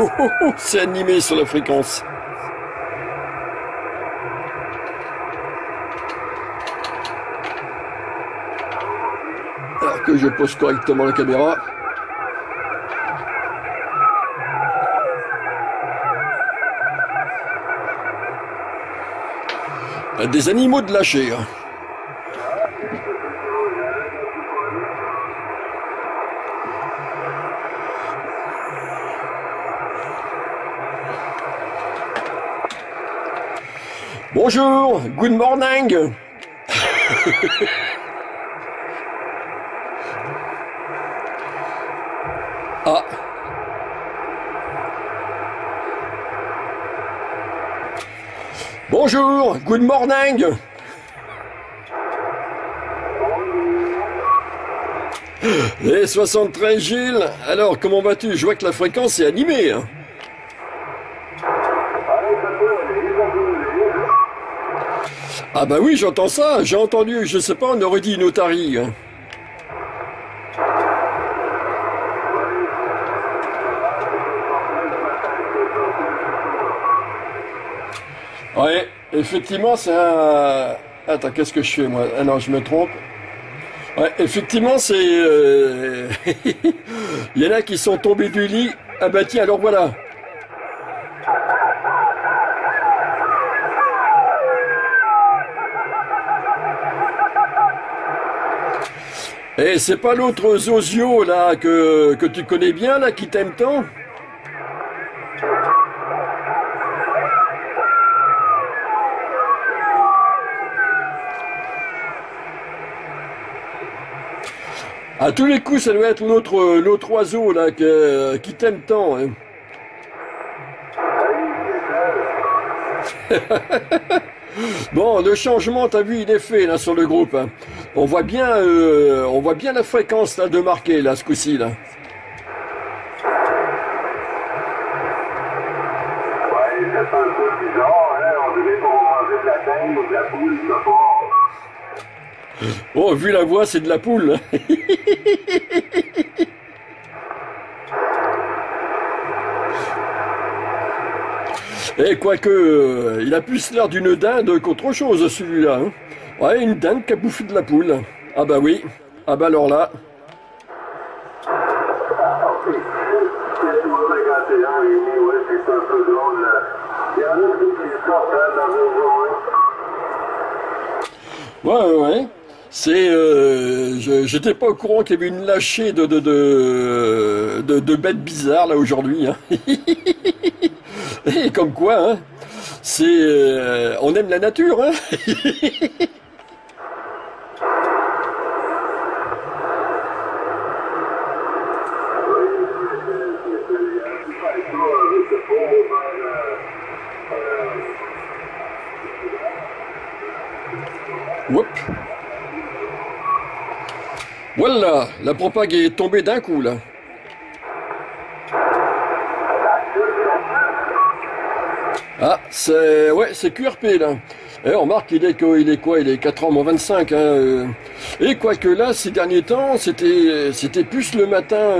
Oh, oh, oh, c'est animé sur la fréquence. Alors que je pose correctement la caméra. Des animaux de lâcher. Hein. Bonjour, good morning. Ah. Bonjour, good morning. Les 73 Gilles, alors comment vas-tu? Je vois que la fréquence est animée. Hein. Ah bah oui, j'entends ça, j'ai entendu, je sais pas, on aurait dit une otarie. Ouais, effectivement, c'est un... Attends, qu'est-ce que je fais, moi? Ah non, je me trompe. Ouais, effectivement, c'est... Il y en a qui sont tombés du lit. Ah bah tiens, alors voilà. Et c'est pas l'autre Zozio là que tu connais bien là qui t'aime tant? À tous les coups, ça doit être l'autre oiseau là qui t'aime tant. Hein. Bon, le changement, t'as vu, il est fait là sur le groupe. Hein. On voit bien la fréquence là, de marquer là, ce coup-ci là. Oh, vu la voix, c'est de la poule. Et quoique, il a plus l'air d'une dinde qu'autre chose celui-là. Hein. Ouais, une dinde qui a bouffé de la poule. Ah bah oui. Ah bah alors là. Ouais. C'est... j'étais pas au courant qu'il y avait une lâchée de bêtes bizarres là aujourd'hui. Hein. Et comme quoi, hein, c'est... on aime la nature, hein. Oups. Voilà, la propague est tombée d'un coup là. Ah, c'est... Ouais, c'est QRP là. Et on remarque il est quoi? Il est 4h25. Hein, Et quoique là, ces derniers temps, c'était plus le matin,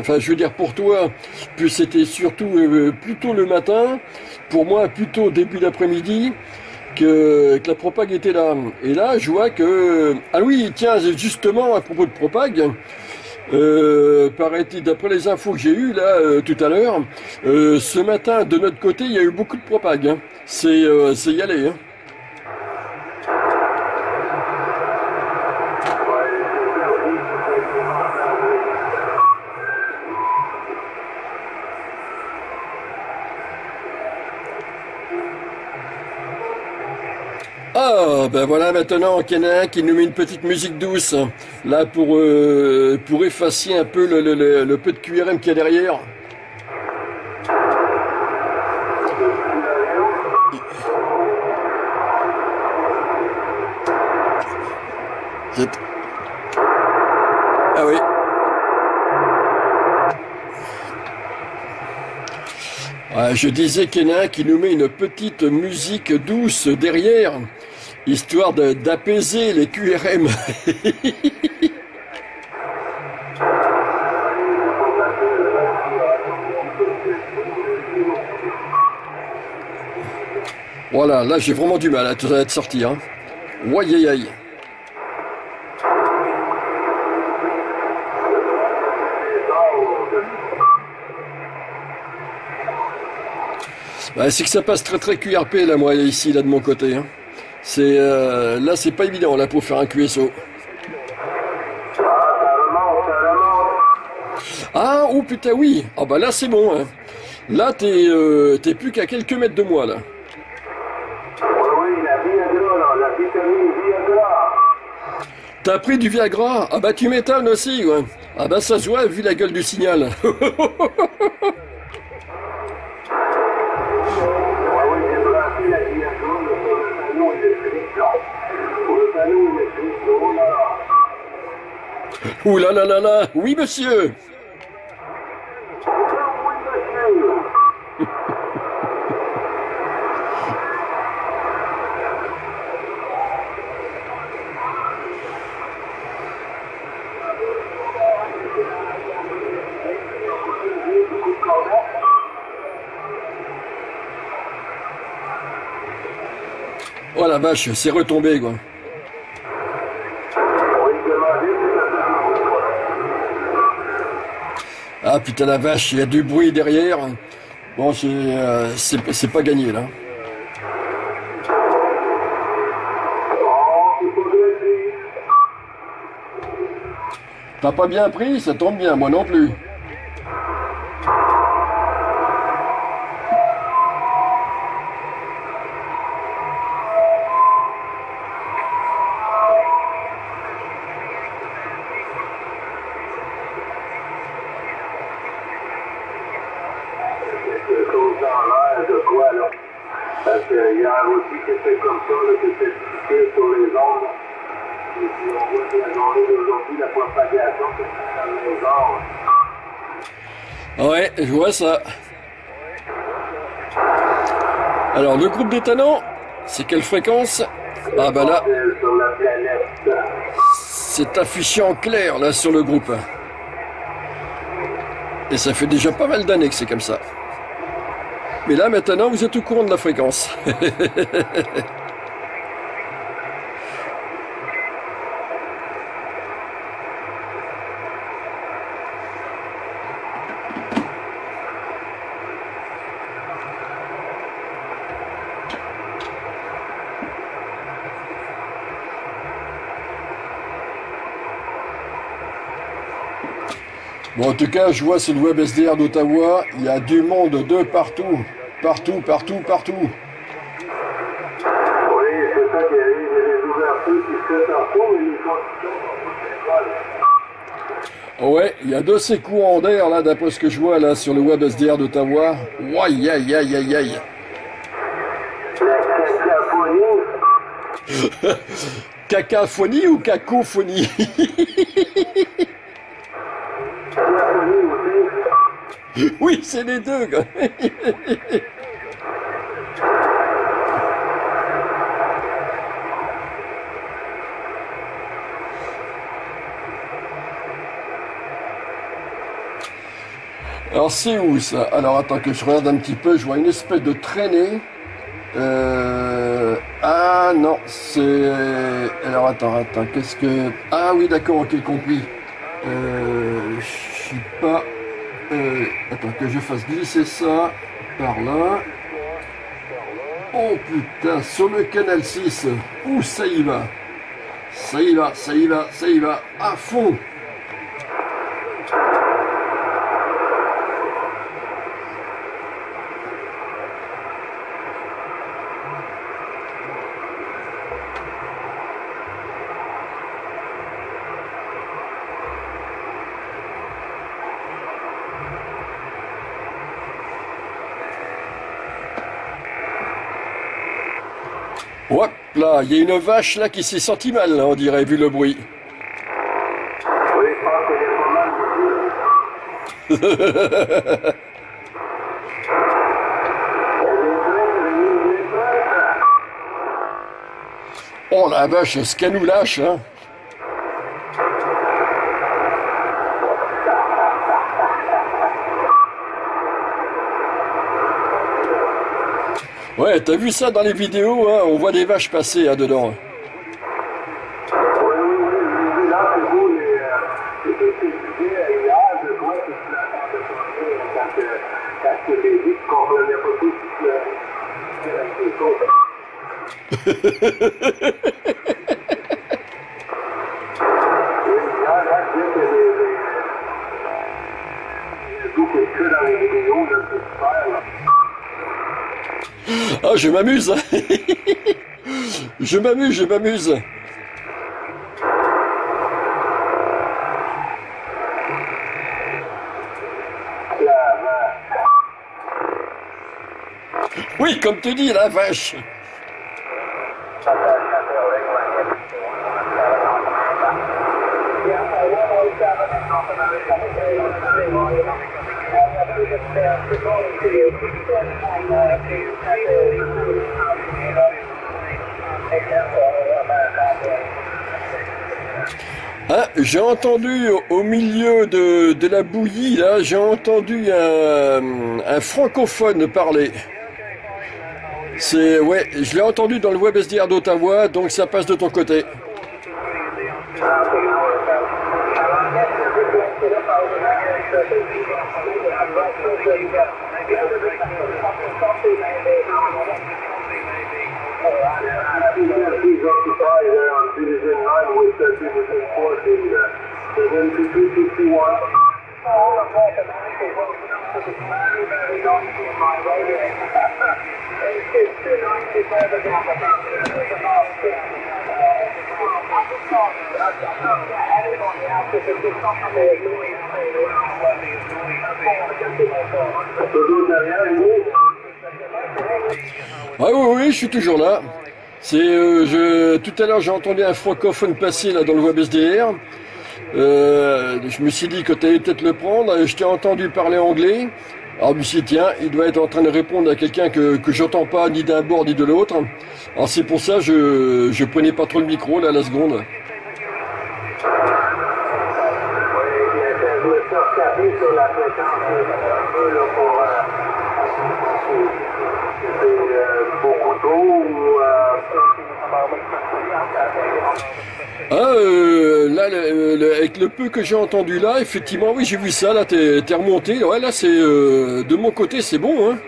enfin je veux dire pour toi, puis c'était surtout plutôt le matin, pour moi plutôt début d'après-midi, que la propague était là. Et là, je vois que... Ah oui, tiens, justement, à propos de propague, paraît-il, d'après les infos que j'ai eues là tout à l'heure, ce matin de notre côté il y a eu beaucoup de propague. Hein. C'est y aller. Hein. Ah, ben voilà maintenant qu'il y en a un qui nous met une petite musique douce, là pour effacer un peu le peu de QRM qu'il y a derrière. Ah oui. Je disais qu'il y en a un qui nous met une petite musique douce derrière, histoire d'apaiser les QRM. Voilà, là j'ai vraiment du mal à être sorti. Hein. Ouaïe aïe. Bah, c'est que ça passe très très QRP là, moi, ici, là de mon côté. Hein. C'est là, c'est pas évident là pour faire un QSO. Ah, oh putain, oui. Ah bah là, c'est bon. Hein. Là, t'es plus qu'à quelques mètres de moi là. T'as pris du Viagra? Ah bah tu m'étonnes aussi, ouais. Ah bah ça se voit vu la gueule du signal. Ouh là là là là, oui monsieur. Oh la vache, c'est retombé quoi. Ah putain la vache, il y a du bruit derrière. Bon, c'est pas gagné là. T'as pas bien pris, ça tombe bien, moi non plus. Ouais, je vois ça. Alors, le groupe d'éthanol, c'est quelle fréquence? Ah bah là, c'est affiché en clair là sur le groupe. Et ça fait déjà pas mal d'années que c'est comme ça. Mais là, maintenant, vous êtes au courant de la fréquence. Bon, en tout cas, je vois, c'est le WebSDR d'Ottawa. Il y a du monde de partout. Partout, partout, partout. Oui, c'est ça qu'il y a eu. Il y a des ouvertures qui se font partout, mais les conditions sont toutes les mêmes. Ouais, il y a deux ces courants d'air, là, d'après ce que je vois, là, sur le WebSDR d'Ottawa. Aïe, aïe, aïe, aïe, aïe. La cacophonie. Cacophonie ou cacophonie? Oui, c'est les deux, quoi. Alors, c'est où, ça? Alors, attends que je regarde un petit peu. Je vois une espèce de traînée. Ah, non, c'est... Alors, attends, qu'est-ce que... Ah, oui, d'accord, ok, compris. Je sais pas... attends que je fasse glisser ça par là. Oh putain, sur le canal 6. Ouh, ça y va. Ça y va, ça y va, ça y va. À fond. Hop là, il y a une vache là qui s'est sentie mal, là, on dirait, vu le bruit. Oui, je pense qu'elle est pas mal. Oh la vache, ce qu'elle nous lâche, hein. Ouais, t'as vu ça dans les vidéos, hein, on voit des vaches passer hein, dedans. Ah, je m'amuse. Je m'amuse. Oui, comme tu dis, la vache. Ah, j'ai entendu au milieu de la bouillie, là, j'ai entendu un francophone parler. C'est, ouais, je l'ai entendu dans le WebSDR d'Ottawa, donc ça passe de ton côté. Ah oui, je suis toujours là. C'est, tout à l'heure, j'ai entendu un francophone passer là dans le WebSDR. Je me suis dit que tu allais peut-être le prendre. Je t'ai entendu parler anglais. Alors je me suis dit, tiens, il doit être en train de répondre à quelqu'un que j'entends pas ni d'un bord ni de l'autre. Alors c'est pour ça que je prenais pas trop le micro là à la seconde. Ah, là, avec le peu que j'ai entendu là, effectivement, oui, j'ai vu ça, là, t'es remonté, ouais, là, c'est, de mon côté, c'est bon, hein,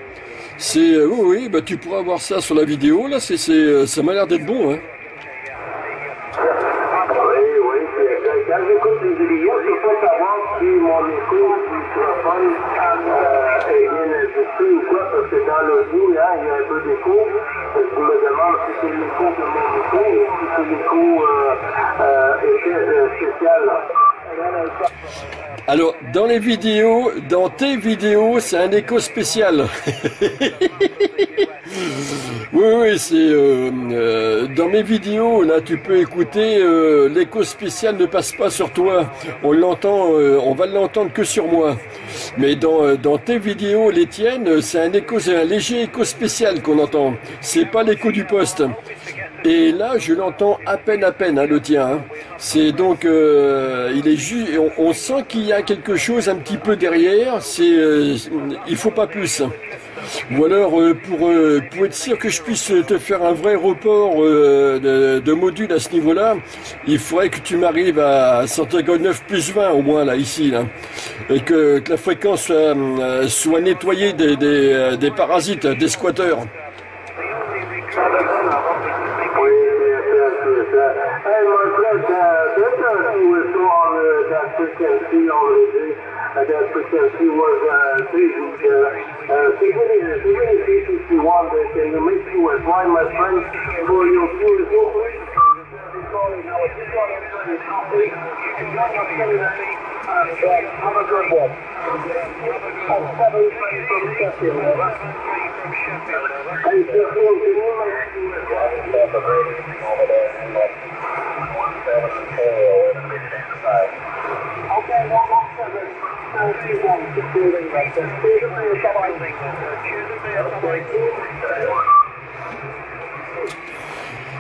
c'est, oui, oui, bah, tu pourras voir ça sur la vidéo, là, c'est, ça m'a l'air d'être bon, hein. Oui, quand j'écoute les vidéos, je peux savoir si mon écho, si tu as pas, est bien ajusté ou quoi, parce que dans le bout, là, il y a un peu d'écho. Je me demande si c'est l'écho de mon écho ou si c'est l'écho spécial. Alors, dans les vidéos, dans tes vidéos, c'est un écho spécial. Oui, c'est dans mes vidéos, là, tu peux écouter, l'écho spécial ne passe pas sur toi. On l'entend, on va l'entendre que sur moi. Mais dans tes vidéos, les tiennes, c'est un écho, c'est un léger écho spécial qu'on entend. C'est pas l'écho du poste. Et là, je l'entends à peine, hein, le tien. Hein. C'est donc, il est juste, on sent qu'il y a quelque chose un petit peu derrière. C'est, il faut pas plus. Ou alors, pour être sûr que je puisse te faire un vrai report de module à ce niveau-là, il faudrait que tu m'arrives à 159 + 20 au moins, là, ici, là. Et que la fréquence soit nettoyée des parasites, des squatteurs.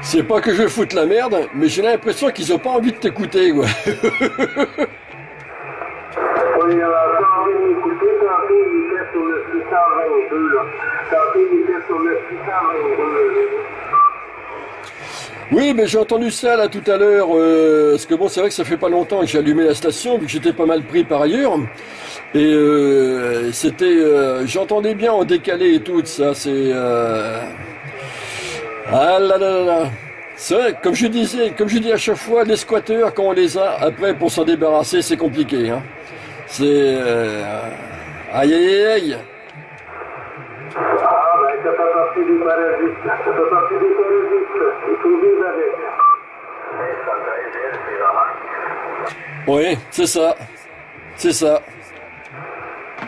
C'est pas que je foute la merde, mais j'ai l'impression qu'ils ont pas envie de t'écouter, quoi. Tantôt il était sur le 622, là. Tantôt il était sur le 620, Oui, mais j'ai entendu ça là tout à l'heure, parce que bon, c'est vrai que ça fait pas longtemps que j'ai allumé la station, vu que j'étais pas mal pris par ailleurs. Et c'était, j'entendais bien en décalé et tout ça, c'est... Ah là là là. C'est vrai, comme je disais, comme je dis à chaque fois, les squatteurs, quand on les a, après pour s'en débarrasser, c'est compliqué. Hein. C'est... Aïe aïe aïe. Ah ben ça fait partie du parasite, ça fait partie du parasite, il faut vivre avec. Oui, c'est ça, c'est ça.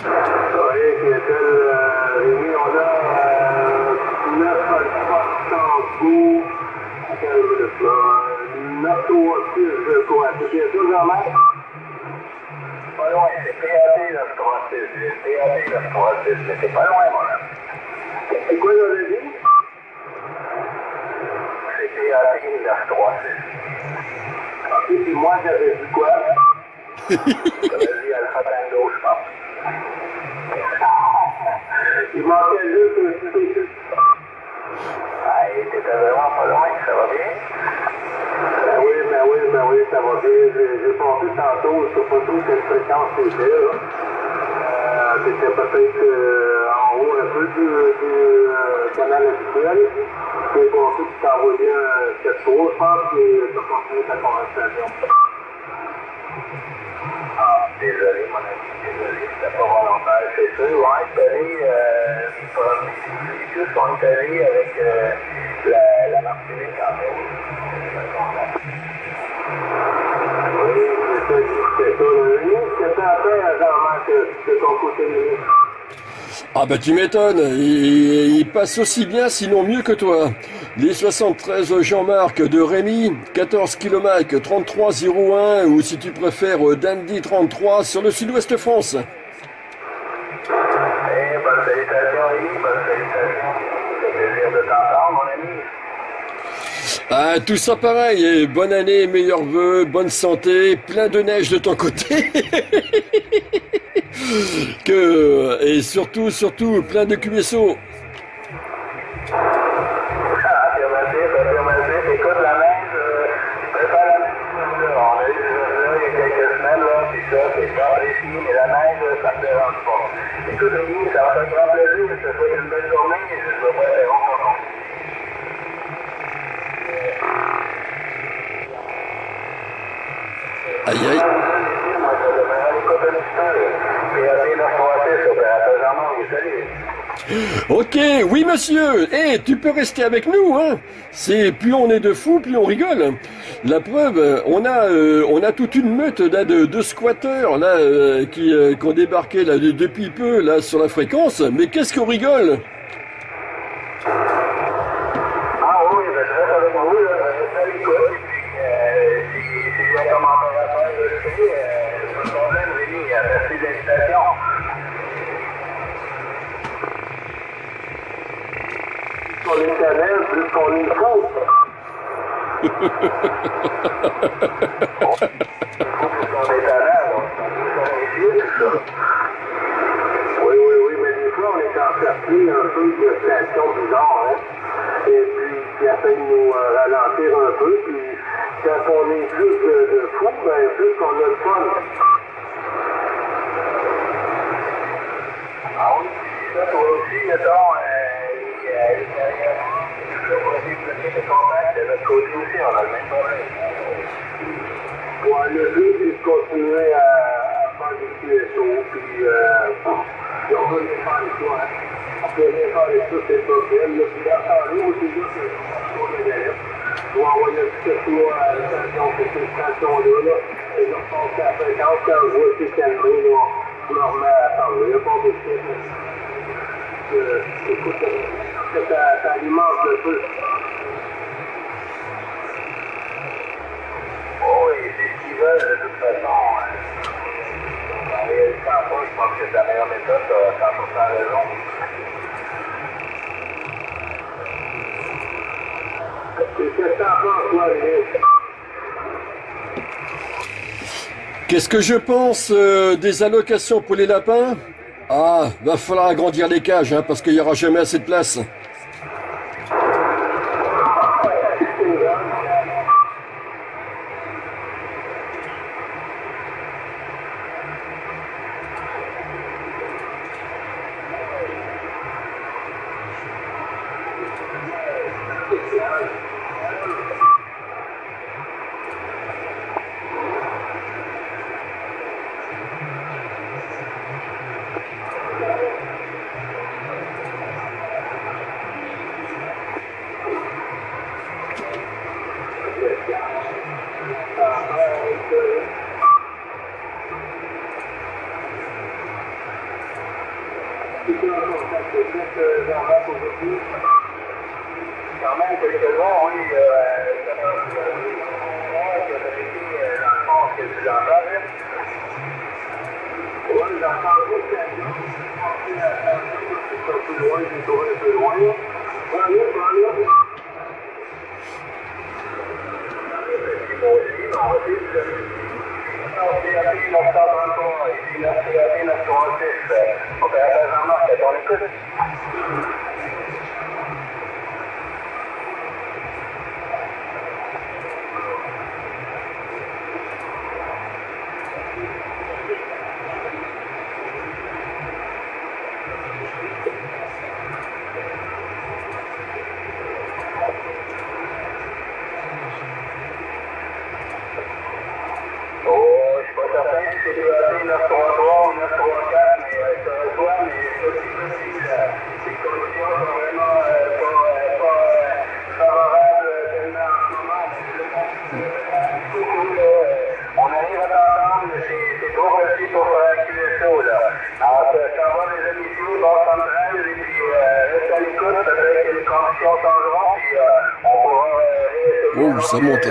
Oui, on a 9 je crois, c'est bien sûr Jean-Marc. Pas loin, c'est PAD 936, PAD 936, mais c'est pas loin mon ami. C'est quoi le levier? C'est PAD 936. En plus, puis moi j'avais dit quoi? J'avais dit Alpha Tango, je pense. Il manquait juste un petit peu. Ah, t'étais vraiment pas loin, ça va bien? Ben oui, ça va bien. J'ai pensé tantôt, je sais pas trop quelle fréquence c'était. C'était peut-être en haut un peu du canal habituel. J'ai pensé que tu t'envoyais un 4 jours, je pense, et tu as continué ta conversation. Ah, désolé, mon ami, désolé, c'était pas volontaire. C'est sûr, ouais, je suis allé, les premiers juste on est allé avec la Martinique en fait. Ah ben tu m'étonnes, il passe aussi bien sinon mieux que toi. Les 73 Jean-Marc de Rémy, 14 km 3301 ou si tu préfères Dundee33 sur le sud-ouest France. Ah, tout ça pareil, et bonne année, meilleurs vœux, bonne santé, plein de neige de ton côté. Que, et surtout, plein de QSO. Affirmatif, écoute la neige, je préfère la neige. On a eu là il y a quelques semaines, là, puis ça, c'est pas réussi, mais la neige, ça me dérange pas. Écoute, Denis, ça va te grand plaisir, je te souhaite une belle journée, et je te souhaite un bon moment. Aïe aïe. Ok, oui monsieur. Eh, tu peux rester avec nous, hein. C'est plus on est de fous, plus on rigole. La preuve, on a toute une meute là, de squatteurs là qui ont débarqué là depuis peu là sur la fréquence. Mais qu'est-ce qu'on rigole? Oui, mais des fois on est encerclé un peu de stations bizarres, hein, et puis qui essayent de nous ralentir un peu, puis quand on est plus de fous, ben plus qu'on a le fun. Ah oui, ça toi aussi, mettons, les contacts de notre côté aussi, on a le même problème. Ouais, le but, c'est de continuer à faire des QSO, puis on veut les faire les soins. On peut les faire les soins, c'est possible. Le plus attendu aussi, c'est qu'on les élèves. On va envoyer un petit peu à la station, c'est une station-là, et on pense qu'à 50, quand on voit c'est calmé, on leur met à parler. Il n'y a pas de choses. Ça alimente le feu. De toute façon, en réalité, je pense que c'est la meilleure méthode, ça a pour ça raison. Qu'est-ce que je pense des allocations pour les lapins? Ah, va falloir agrandir les cages, hein, parce qu'il n'y aura jamais assez de place. discuter en contact avec Jean-Marc aujourd'hui. Quand même, quelques-uns, on est que vous avez été dans le fond que vous en parlez. Oui, j'en parle beaucoup. Je suis un peu loin, j'ai tourné un peu loin. Voilà. Ça monte.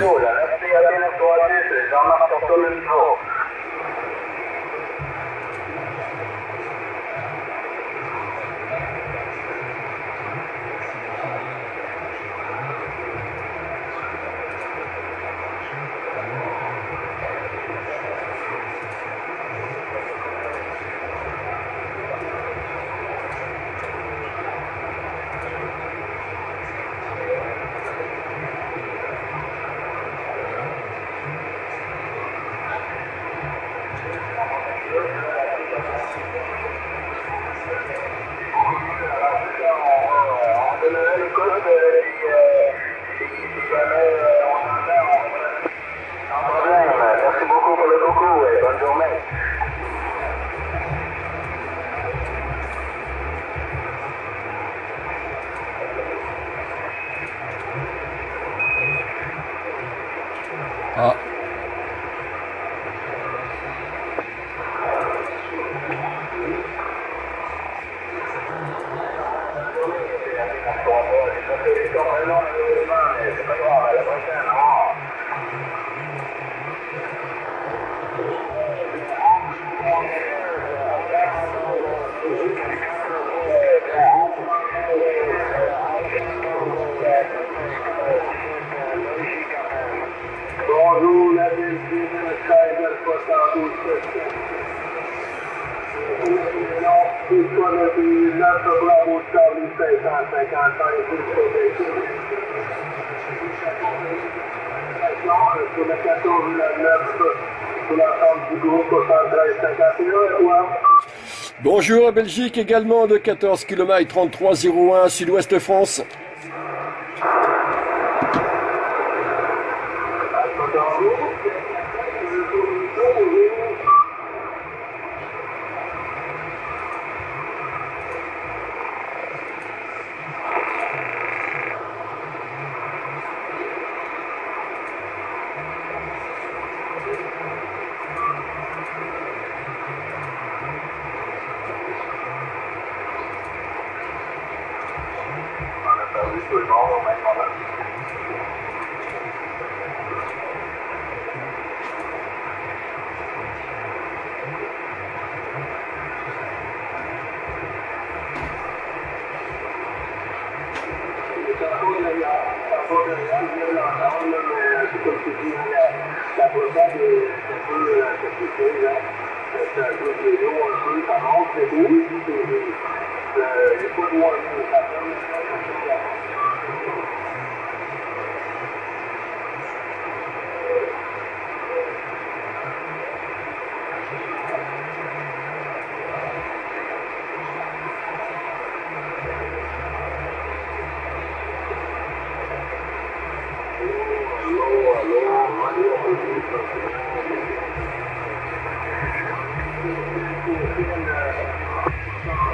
Bonjour à Belgique également de 14 km 3301 sud-ouest France.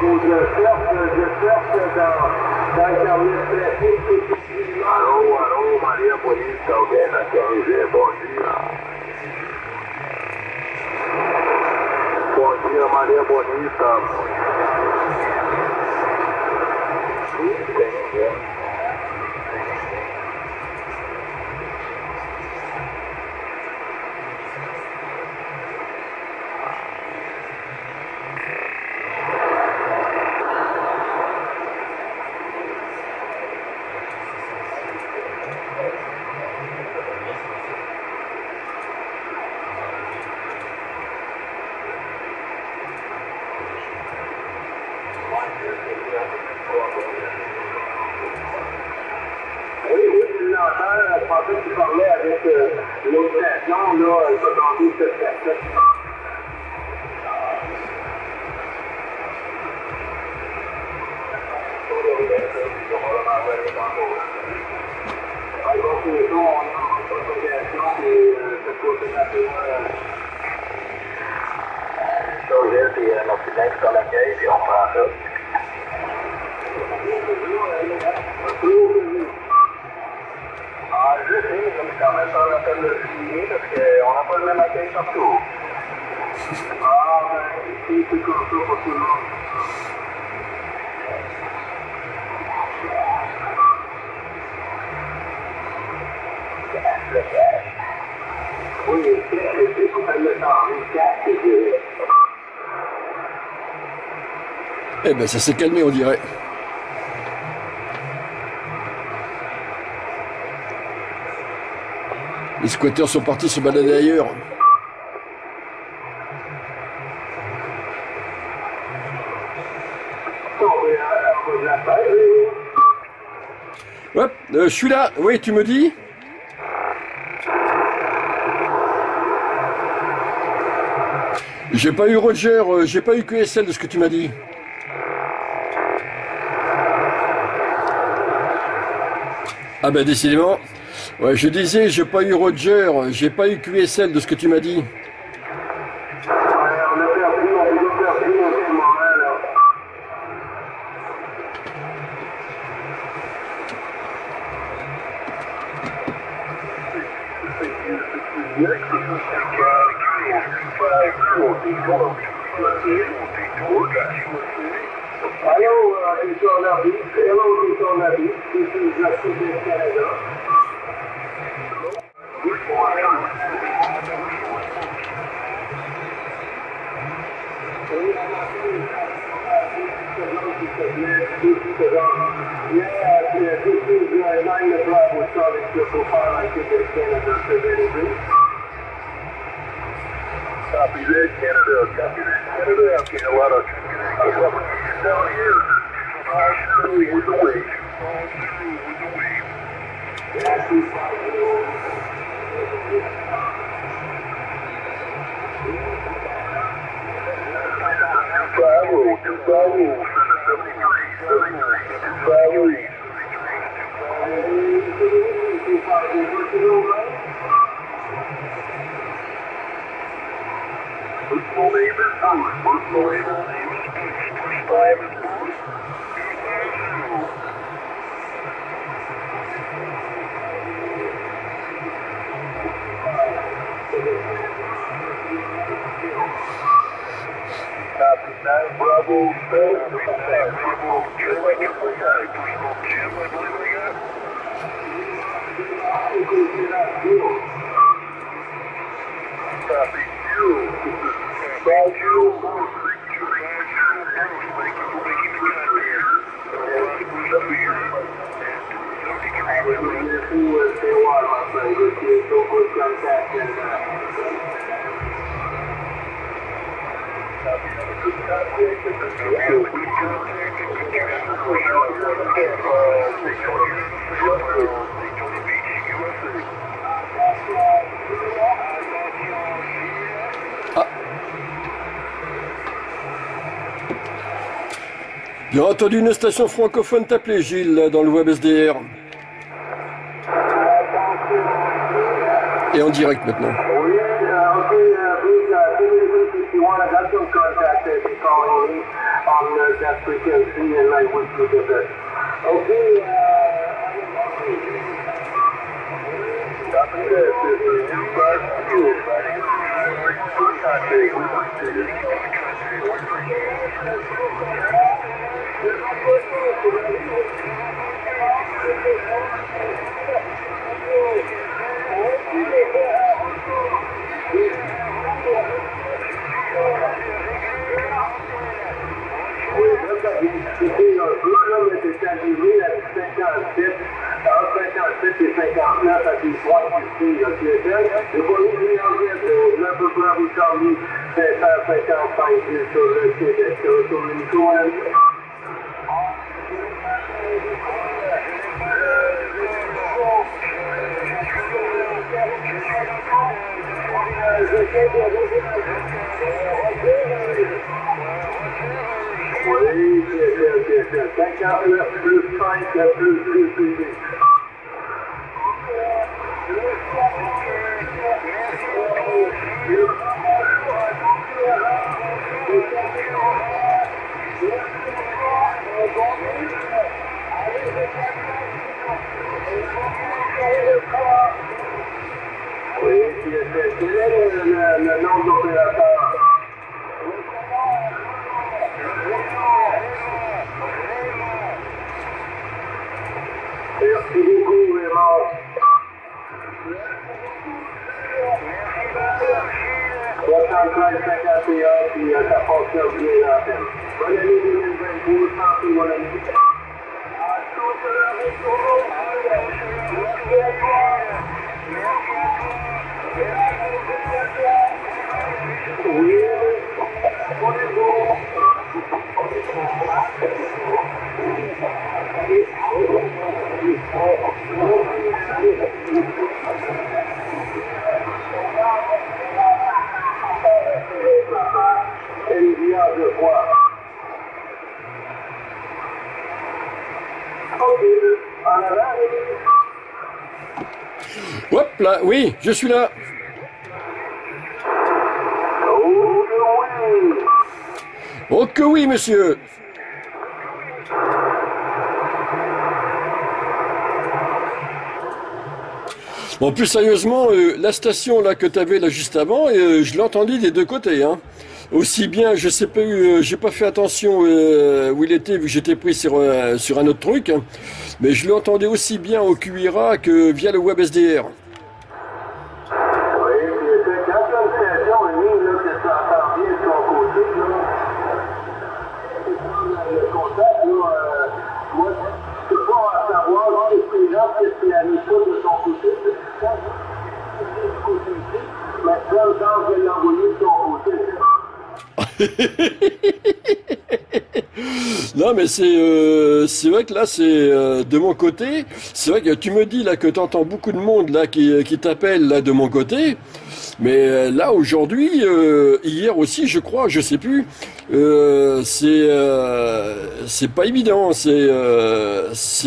Bom dia, Maria Bonita. Eh ben ça s'est calmé, on dirait. Les squatteurs sont partis se balader ailleurs. Hop, je suis là. Oui, tu me dis ? J'ai pas eu Roger, j'ai pas eu QSL de ce que tu m'as dit. Ah ben décidément, ouais, je disais j'ai pas eu Roger, j'ai pas eu QSL de ce que tu m'as dit. J'ai entendu une station francophone t'appeler, Gilles, dans le WebSDR. Et en direct maintenant. arrivé à 57, entre 57 et 59, avec les trois parties de QSL. Le premier mélangeait de peu près vous charrier 555 sur le Québec, sur le Nicolas. Oui, c'est 59 plus 5 plus 8. Oui, quel est le nombre d'opérateurs? Merci beaucoup, Raymond. Merci beaucoup. 7351, puis ça fonctionne bien la peine. Bonne année 2022, santé, bonne année. Oui, bonjour. Et les villages de quoi? Hop là, oui, je suis là. Oh que oui, monsieur. Bon, plus sérieusement, la station là que tu avais là juste avant, je l'ai entendue des deux côtés, hein. Aussi bien, je sais pas, j'ai pas fait attention où il était vu que j'étais pris sur un autre truc, hein, mais je l'entendais aussi bien au QRA que via le WebSDR. Non mais c'est vrai que là c'est de mon côté, c'est vrai que tu me dis là que tu entends beaucoup de monde là qui t'appelle là de mon côté, mais là aujourd'hui, hier aussi je crois, je sais plus, c'est pas évident, c'est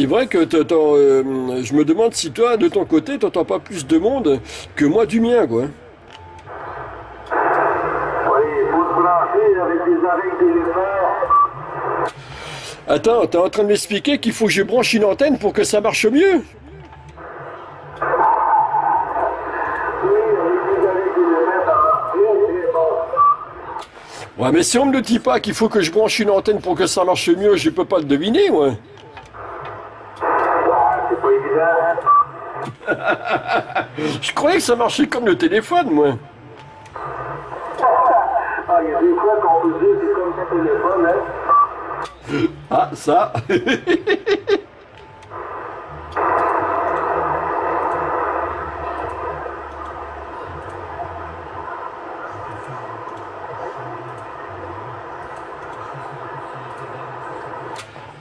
vrai que t'entends, je me demande si toi de ton côté t'entends pas plus de monde que moi du mien quoi. Avec des arrêts d'éléphants. Attends, t'es en train de m'expliquer qu'il faut que je branche une antenne pour que ça marche mieux? Oui, avec des arrêts d'éléphants, ça marche mieux, bon. Ouais, mais si on me le dit pas qu'il faut que je branche une antenne pour que ça marche mieux, je peux pas le deviner, moi. Ouais, c'est pas évident, hein? Je croyais que ça marchait comme le téléphone, moi. Ah, il y a des fois qu'on peut dire c'est comme ton téléphone, hein? Ah, ça!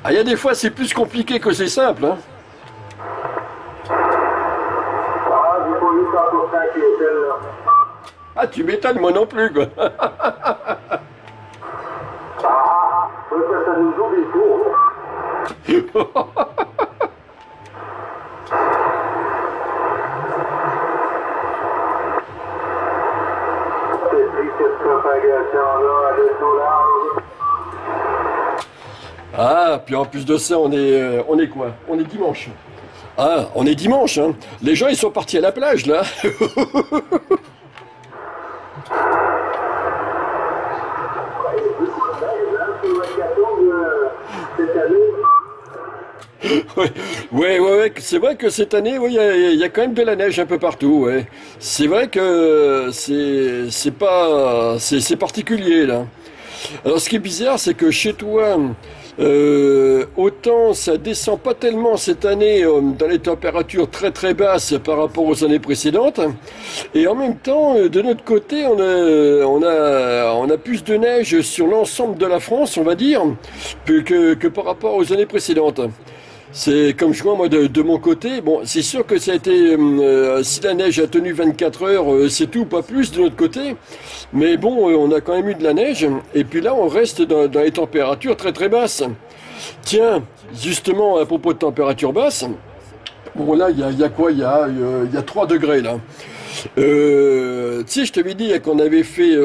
Ah, il y a des fois c'est plus compliqué que c'est simple, hein? Ah, j'ai pas eu 100% qui était là. Ah, tu m'étonnes, moi non plus, quoi. Ah, ça nous oublie tout. Ah, puis en plus de ça, on est quoi? On est dimanche. Ah, on est dimanche, hein. Les gens, ils sont partis à la plage, là. Ouais, c'est vrai que cette année, oui, il y a quand même de la neige un peu partout. Ouais. C'est vrai que c'est particulier là. Alors ce qui est bizarre, c'est que chez toi, autant ça descend pas tellement cette année dans les températures très basses par rapport aux années précédentes, et en même temps de notre côté on a plus de neige sur l'ensemble de la France, on va dire, que par rapport aux années précédentes. C'est comme je vois moi de mon côté, bon c'est sûr que ça a été, si la neige a tenu 24 heures c'est tout, pas plus de notre côté, mais bon on a quand même eu de la neige, et puis là on reste dans les températures très basses. Tiens, justement à propos de températures basses, bon là il y a quoi, il y a 3 degrés là. Tu sais, je t'avais dit qu'on avait fait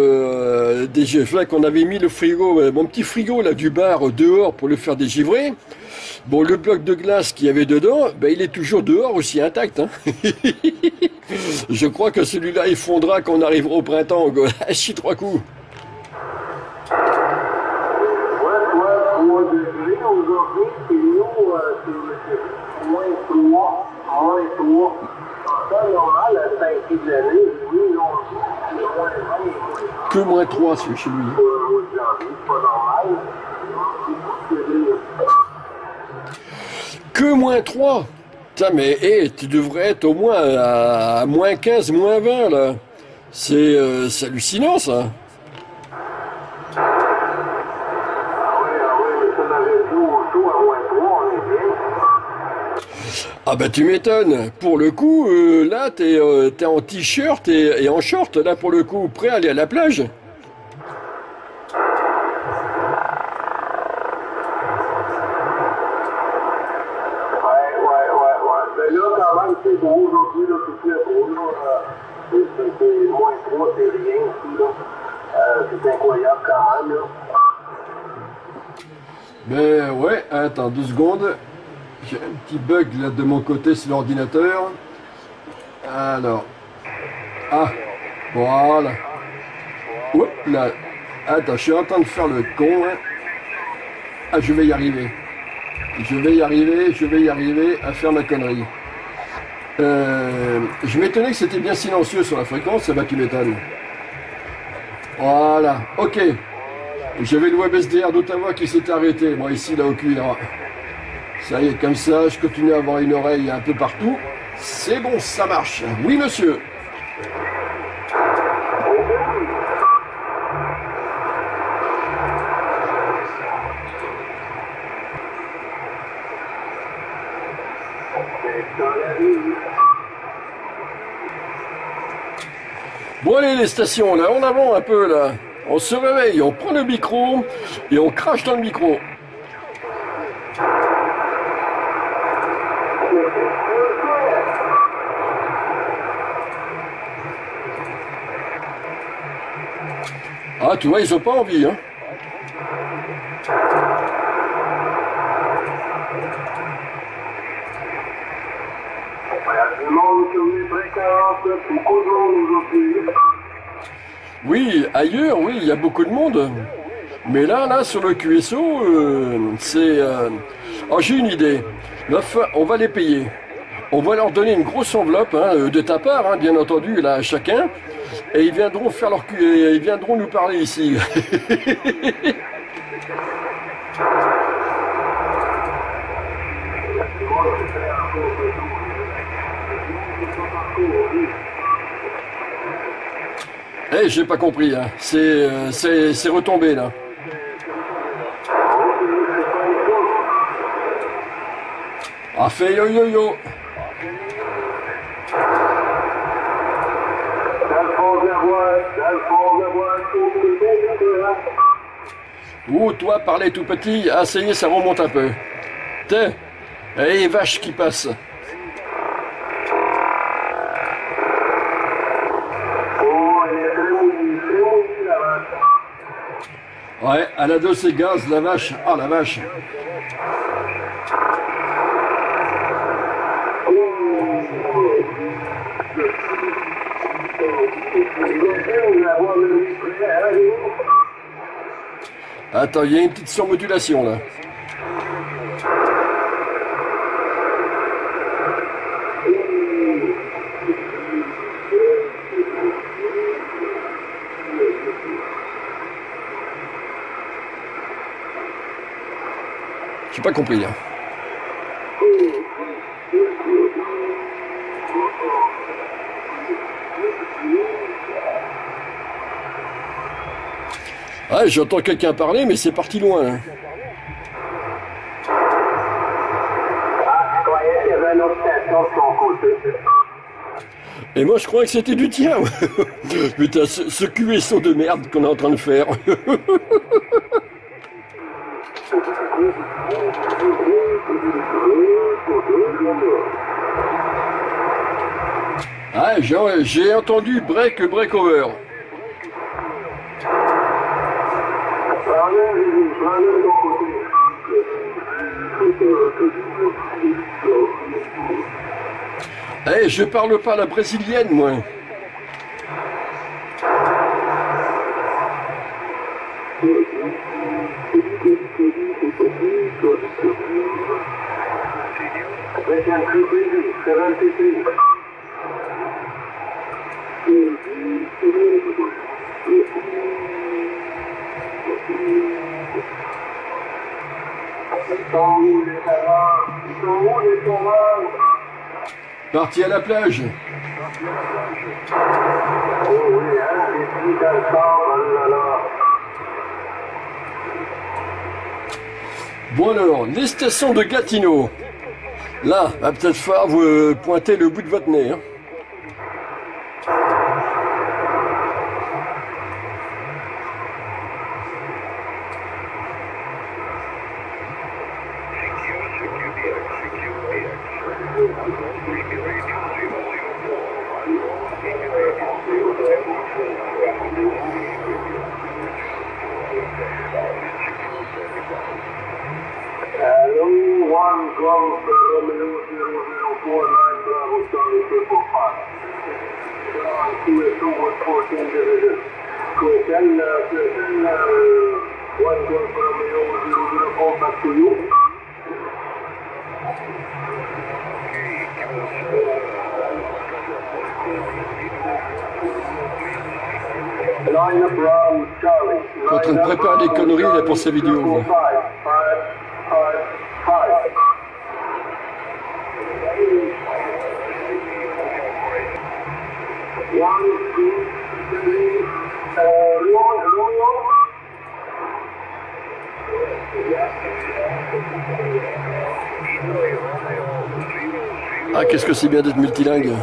des gifles, qu'on avait mis le frigo, mon petit frigo là du bar dehors pour le faire dégivrer. Bon, le bloc de glace qu'il y avait dedans, ben, il est toujours dehors aussi intact, hein. Je crois que celui-là effondrera quand on arrivera au printemps, chie 3 coups. Que moins 3 c'est chez lui. Que moins 3. Putain, mais hey, tu devrais être au moins à moins 15, moins 20 là. C'est hallucinant ça. Ah bah tu m'étonnes, pour le coup, là t'es en t-shirt et en short, là pour le coup, prêt à aller à la plage. Mais ouais, attends 2 secondes. J'ai un petit bug là de mon côté sur l'ordinateur. Alors. Ah, voilà. Oups, là. Attends, je suis en train de faire le con. Hein. Ah, je vais y arriver. Je vais y arriver à faire ma connerie. Je m'étonnais que c'était bien silencieux sur la fréquence. Ça va, tu m'étonnes. Voilà. Ok. J'avais le WebSDR d'Ottawa qui s'est arrêté. Moi, ici, là, au QRA. Ça y est, comme ça, je continue à avoir une oreille un peu partout. C'est bon, ça marche. Oui, monsieur. Bon, allez, les stations, là, en avant un peu, là. On se réveille, on prend le micro et on crache dans le micro. Ah, tu vois, ils ont pas envie, hein. Oui, ailleurs, oui, il y a beaucoup de monde. Mais là, sur le QSO, c'est... Oh, j'ai une idée. On va les payer. On va leur donner une grosse enveloppe, hein, de ta part, hein, bien entendu, là, à chacun. Et ils viendront faire leur cul, et ils viendront nous parler ici. Eh, hey, j'ai pas compris, hein. C'est retombé là. Ah, fait yo-yo-yo. Ouh, toi, parler tout petit, ah, ça y est, ça remonte un peu. Tiens, les vaches qui passent. Ouais, à la dose et gaz, la vache, ah, la vache. Attends, il y a une petite surmodulation là. J'ai pas compris, hein. Ah, j'entends quelqu'un parler, mais c'est parti loin, hein. Et moi, je croyais que c'était du tien. Putain, ce QSO de merde qu'on est en train de faire. Ah, j'ai entendu breakover. Eh, hey, je parle pas la brésilienne, moi. Parti à la plage. Bon alors, les stations de Gatineau. Là, va peut-être falloir vous pointer le bout de votre nez. Hein. Je suis en train de préparer des conneries là pour ces vidéos. Ah, qu'est-ce que c'est bien d'être multilingue.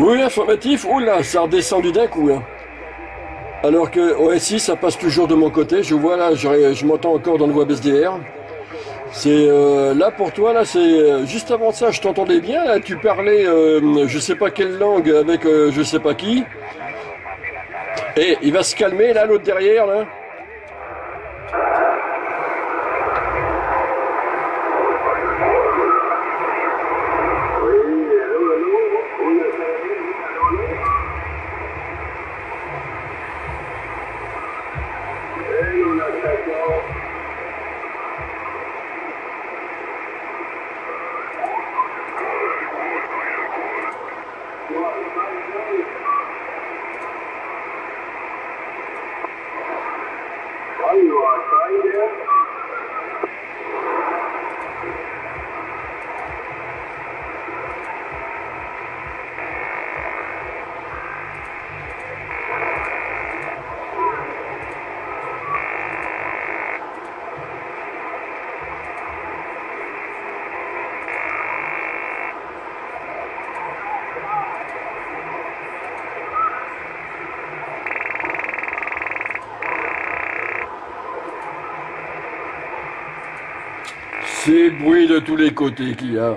Oui, informatif, oh là, ça a redescendu d'un coup. Hein. Alors que OSI, ça passe toujours de mon côté. Je vois là, je m'entends encore dans le WebSDR. C'est là pour toi, là, c'est juste avant ça, je t'entendais bien. Là, tu parlais, je sais pas quelle langue avec je sais pas qui. Et il va se calmer là, l'autre derrière là. C'est bruit de tous les côtés qu'il y a.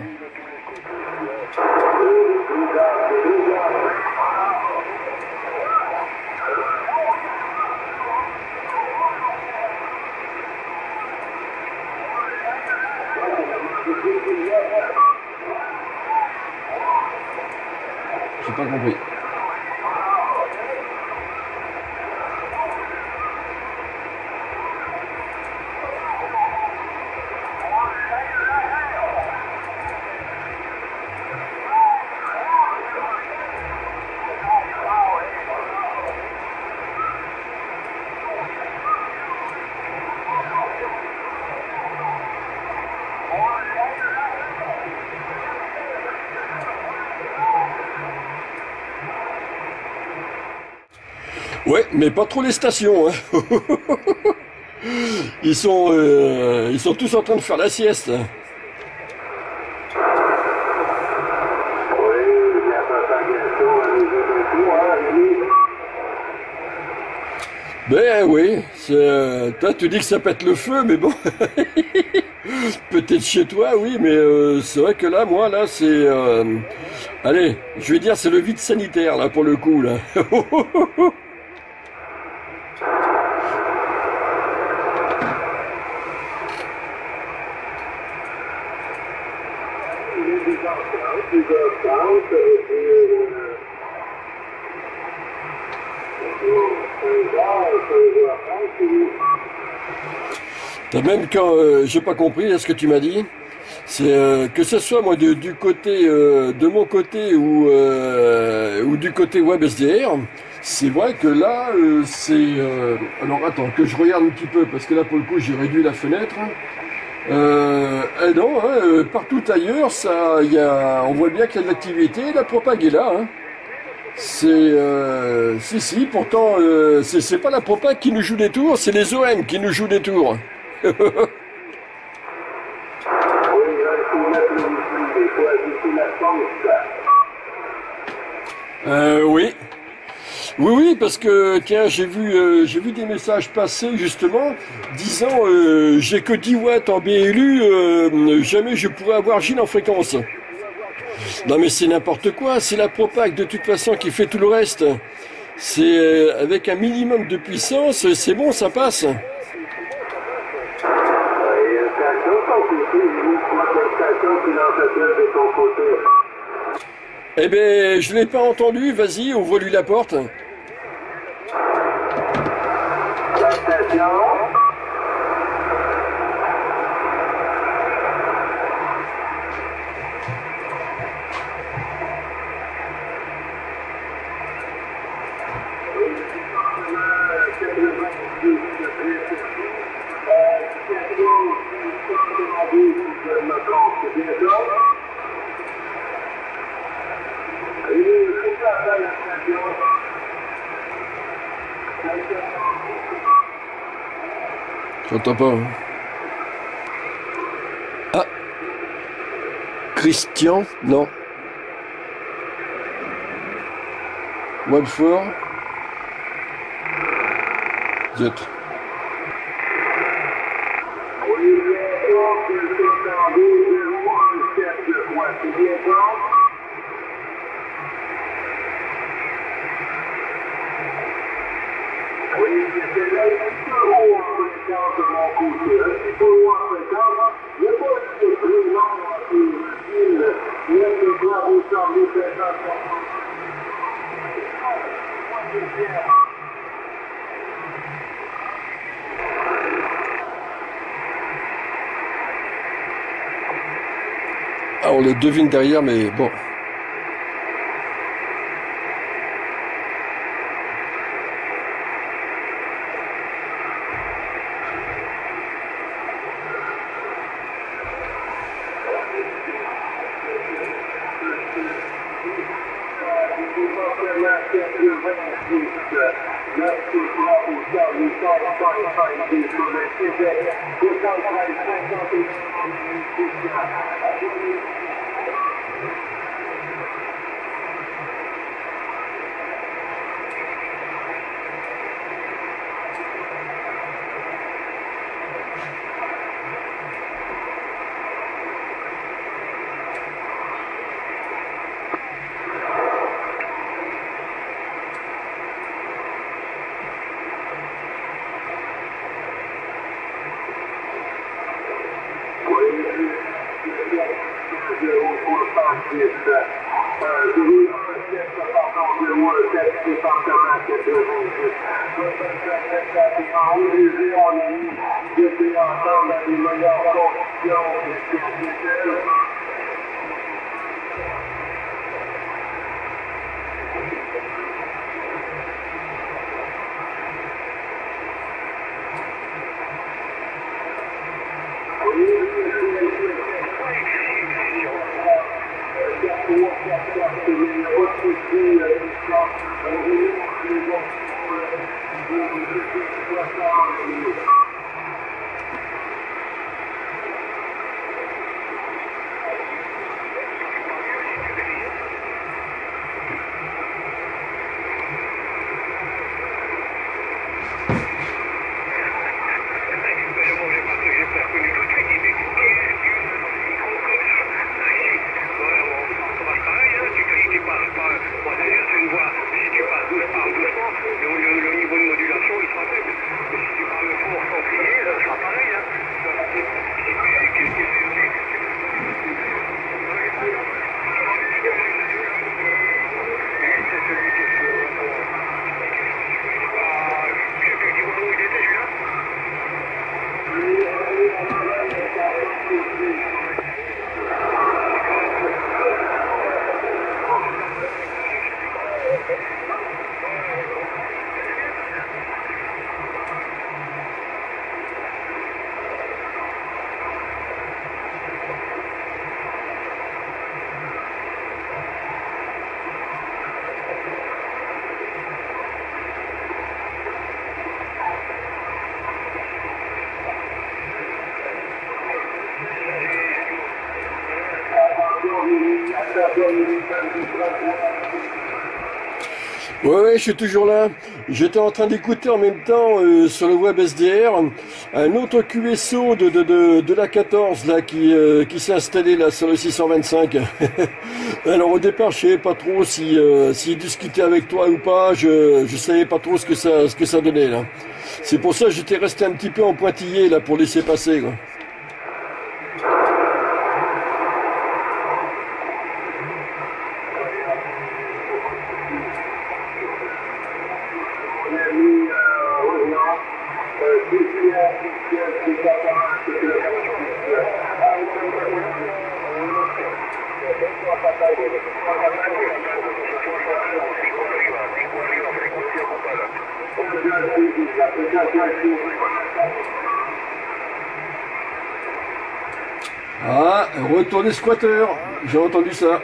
J'ai pas compris. Ouais, mais pas trop les stations, hein. Ils sont tous en train de faire la sieste. Ben oui, toi tu dis que ça pète le feu, mais bon, peut-être chez toi, oui, mais c'est vrai que là, moi, là, c'est, allez, je vais dire, c'est le vide sanitaire, là, pour le coup, là. Même quand j'ai pas compris ce que tu m'as dit, c'est que ce soit moi du côté de mon côté ou du côté WebSDR, c'est vrai que là c'est alors attends que je regarde un petit peu parce que là pour le coup j'ai réduit la fenêtre. Non, hein, partout ailleurs ça, on voit bien qu'il y a de l'activité, la propague est là. Hein. C'est si pourtant c'est pas la propague qui nous joue des tours, c'est les OM qui nous jouent des tours. Oui, parce que tiens, j'ai vu des messages passer justement disant j'ai que 10 watts en BLU, jamais je pourrais avoir Gilles en fréquence. Non mais c'est n'importe quoi, c'est la propague de toute façon qui fait tout le reste. C'est avec un minimum de puissance, c'est bon, ça passe. Eh bien, je ne l'ai pas entendu, vas-y, ouvre-lui la porte. J'entends pas. Hein. Ah, Christian, non. Wadford, Zot. Ah, on le devine derrière, mais bon. moi le service département que je vous dis. En haut des yeux, on a mis j'étais ensemble dans les meilleures conditions de ce QSL. Oui, je suis toujours là. J'étais en train d'écouter en même temps sur le WebSDR un autre QSO de la 14 là, qui s'est installé là, sur le 625. Alors au départ, je ne savais pas trop si s'il discutait avec toi ou pas. Je ne savais pas trop ce que ça donnait là. C'est pour ça que j'étais resté un petit peu en pointillé là pour laisser passer, quoi. Ah, retour des squatteurs, j'ai entendu ça.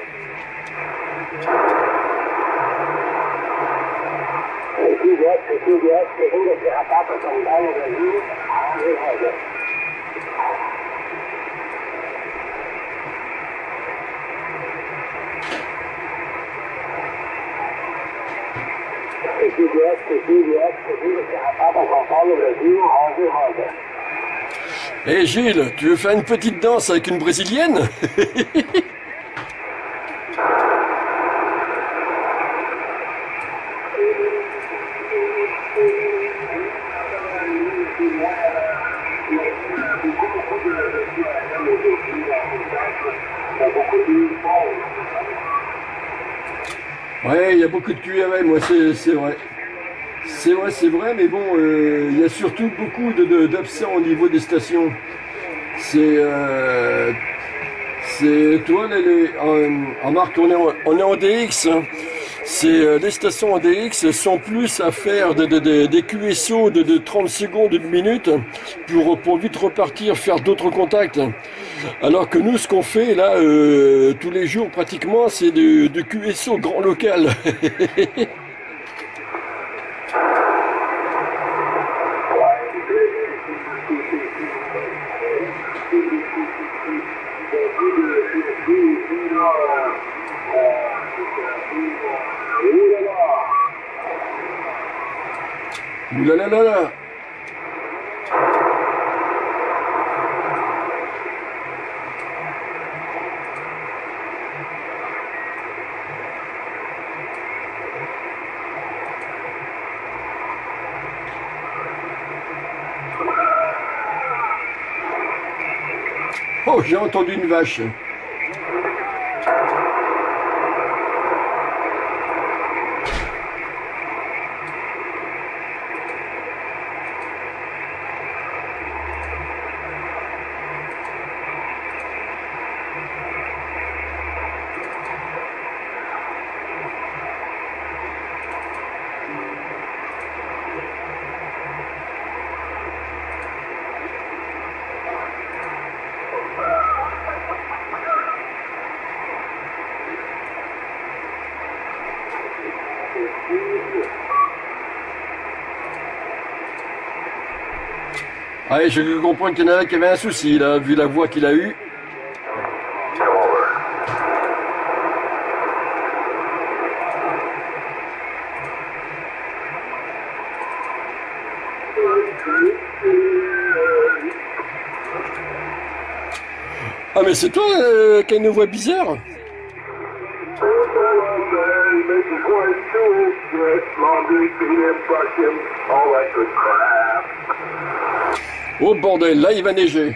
Hé hey Gilles, tu veux faire une petite danse avec une brésilienne? Ouais, il y a beaucoup de QRM, moi c'est vrai. C'est vrai, mais bon, il y a surtout beaucoup d'absents au niveau des stations. C'est toi, Marc, on est en DX. Hein. Les stations en DX sont plus à faire des QSO de 30 secondes, une minute, pour vite repartir, faire d'autres contacts. Alors que nous, ce qu'on fait là, tous les jours pratiquement, c'est du QSO grand local. Là. Oh, j'ai entendu une vache. Ouais, j'ai cru comprendre qu'il y en a qui avait un souci, là, vu la voix qu'il a eue. Ah mais c'est toi qui a une voix bizarre. Oh bordel, là il va neiger.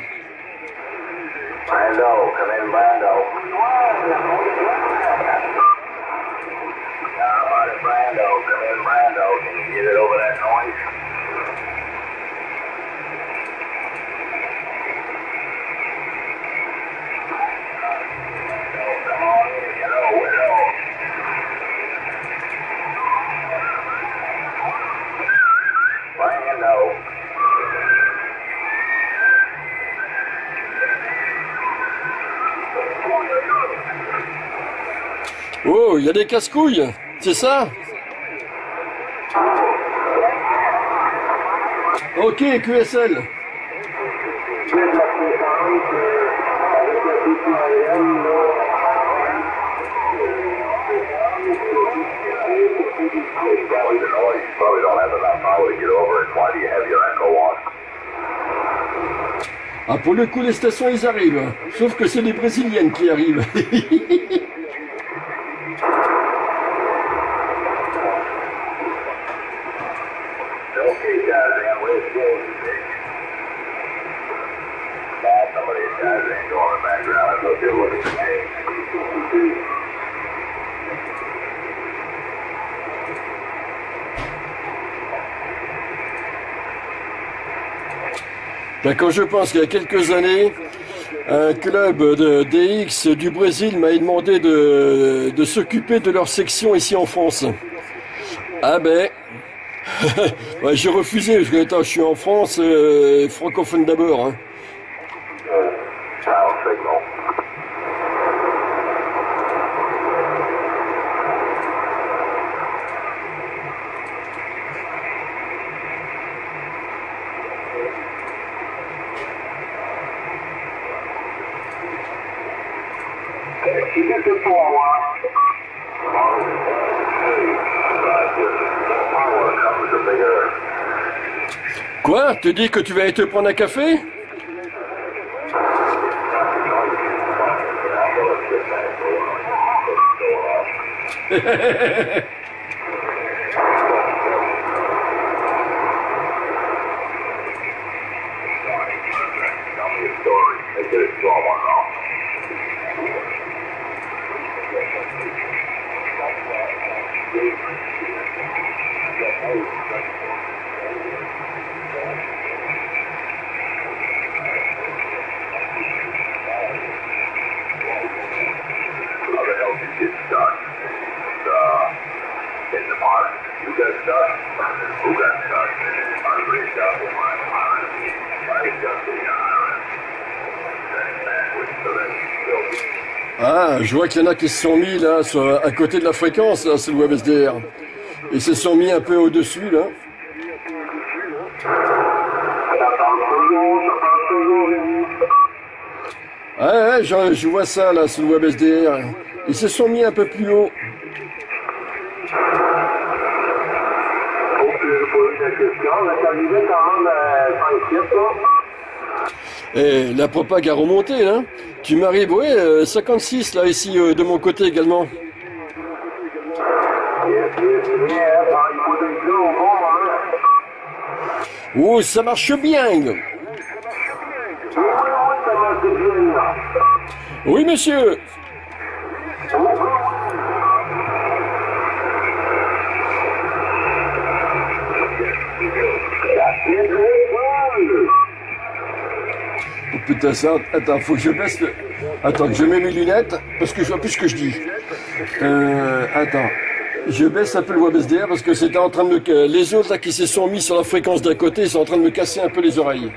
Oh, il y a des casse-couilles, c'est ça? Ok, QSL. Ah, pour le coup, les stations, ils arrivent. Sauf que c'est les Brésiliennes qui arrivent. Ben, quand je pense qu'il y a quelques années, un club de DX du Brésil m'a demandé de s'occuper de leur section ici en France. Ah ben, ouais, j'ai refusé parce que attends, je suis en France, francophone d'abord. Hein. Quoi? Tu dis que tu vas aller te prendre un café? Ah, je vois qu'il y en a qui se sont mis là, à côté de la fréquence, là, c'est le WebSDR. Ils se sont mis un peu au-dessus, là. Ah, ouais, je vois ça, là, sur le WebSDR. Ils se sont mis un peu plus haut. Et la propague a remonté, là. Tu m'arrives, oui, 56, là, ici, de mon côté également. Oh, ça marche bien. Oui, monsieur. Oh putain, ça, attends, faut que je baisse le... Attends, que je mets mes lunettes, parce que je vois plus ce que je dis. Attends, je baisse un peu le WebSDR parce que c'était en train de me... Les autres là qui se sont mis sur la fréquence d'un côté, ils sont en train de me casser un peu les oreilles.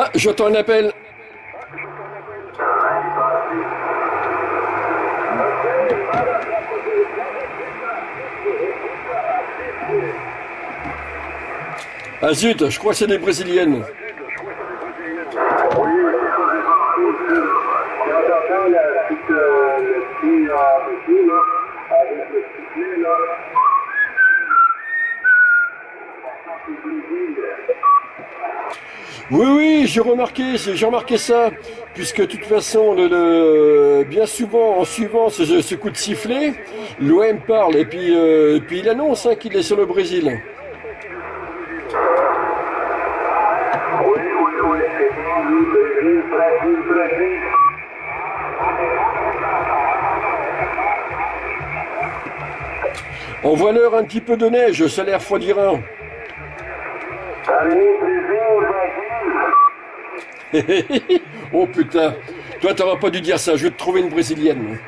Ah, j'entends un appel. Ah zut, je crois que c'est des Brésiliennes. Oui, oui, j'ai remarqué ça, puisque de toute façon, bien souvent, en suivant ce coup de sifflet, l'OM parle et puis il annonce hein, qu'il est sur le Brésil. On voit l'heure un petit peu de neige, ça a l'air refroidirant. Oh putain, toi t'auras pas dû dire ça, je vais te trouver une brésilienne.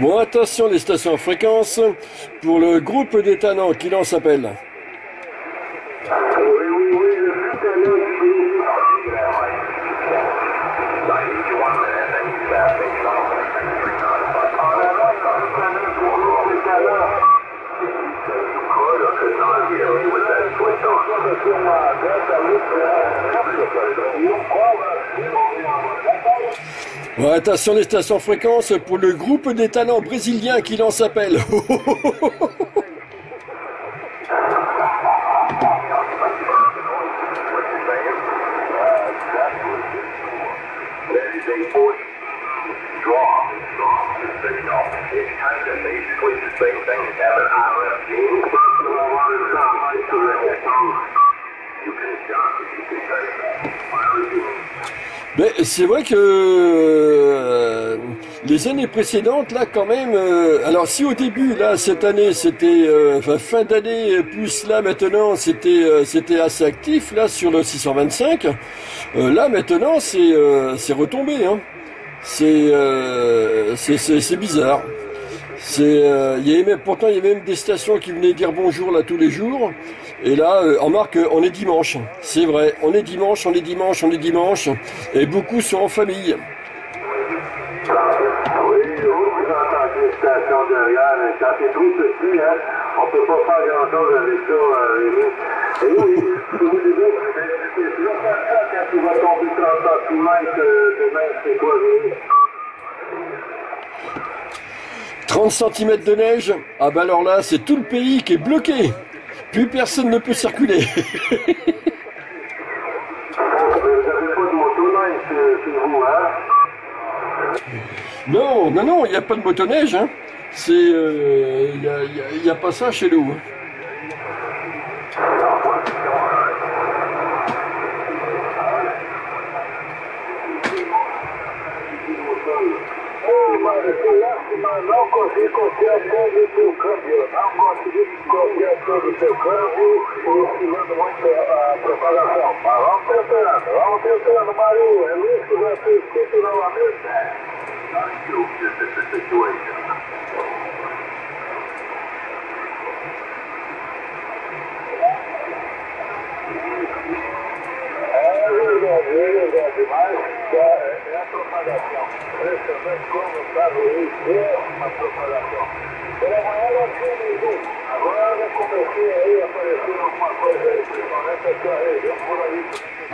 Bon, attention les stations en fréquence pour le groupe des tannants qui l'en s'appelle. Attention les stations fréquences pour le groupe des talents brésiliens qui l'en s'appelle. C'est vrai que Les années précédentes, là, quand même, alors si au début, là, cette année, c'était, fin d'année, plus là, maintenant, c'était assez actif, là, sur le 625, là, maintenant, c'est retombé, hein. C'est bizarre. Pourtant, il y avait même des stations qui venaient dire bonjour, là, tous les jours. Et là, on marque, on est dimanche. C'est vrai, on est dimanche, on est dimanche, on est dimanche. Et beaucoup sont en famille. Derrière, quand c'est trop petit, hein, on ne peut pas faire grand-chose avec ça, Rémy. Et oui, je vous dis bien, c'est toujours comme ça quand tu vas tomber 30 mètres demain, c'est quoi, Rémy? 30 cm de neige? Ah ben alors là, c'est tout le pays qui est bloqué. Plus personne ne peut circuler. Vous n'avez pas de moto, là, c'est vous, hein? Non, non, non, il n'y a pas de motoneige, hein. C'est, y a pas ça chez nous.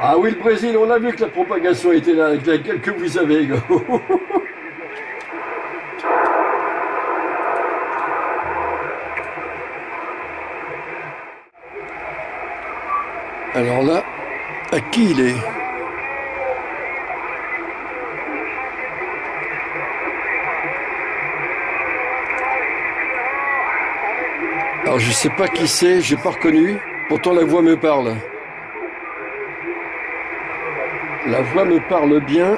Ah oui, le Brésil, on a vu que la propagation était là, avec laquelle que vous avez. Alors là, à qui il est? Alors je sais pas qui c'est, j'ai pas reconnu, pourtant la voix me parle. La voix me parle bien.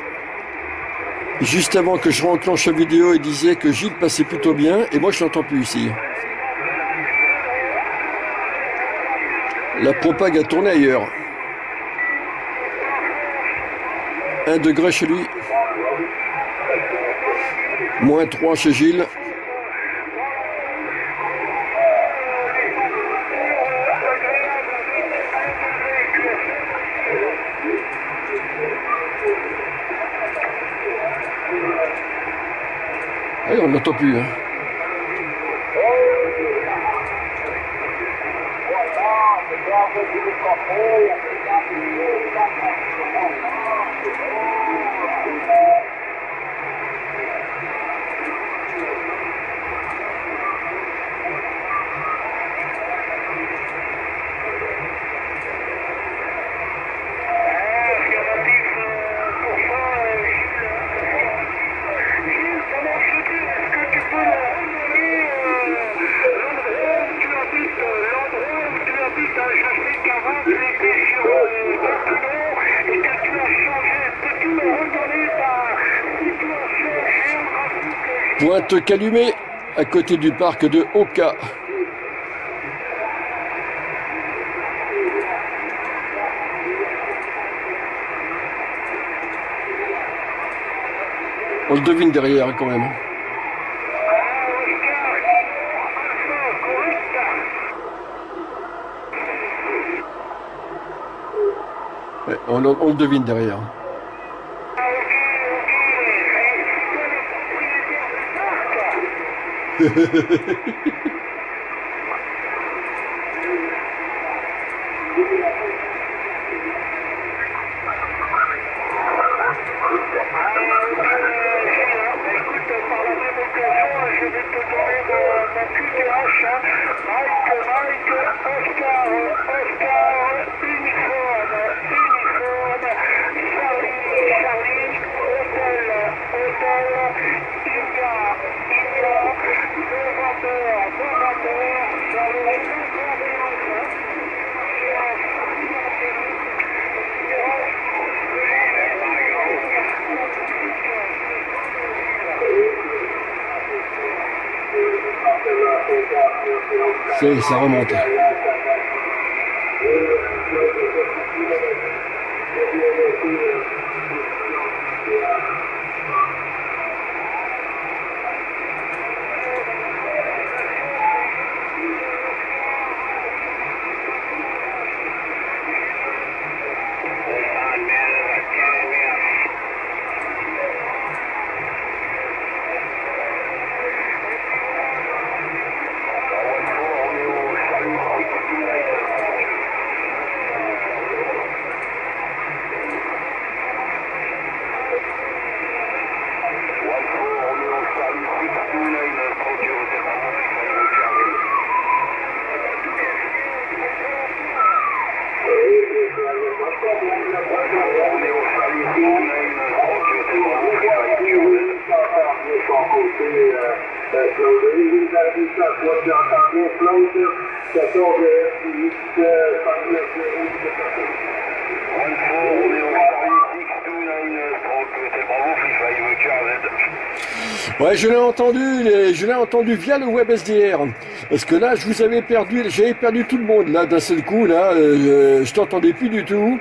Juste avant que je renclenche la vidéo, il disait que Gilles passait plutôt bien, et moi je l'entends plus ici. La propague a tourné ailleurs. 1 degré chez lui. -3 chez Gilles. Et on ne l'entend plus, hein. Pointe Calumet, à côté du parc de Oka. On le devine derrière quand même. Ouais, on le devine derrière. Ça remonte. Ouais, je l'ai entendu via le WebSDR. Parce que là, je vous avais perdu, j'avais perdu tout le monde là d'un seul coup. Là, je t'entendais plus du tout.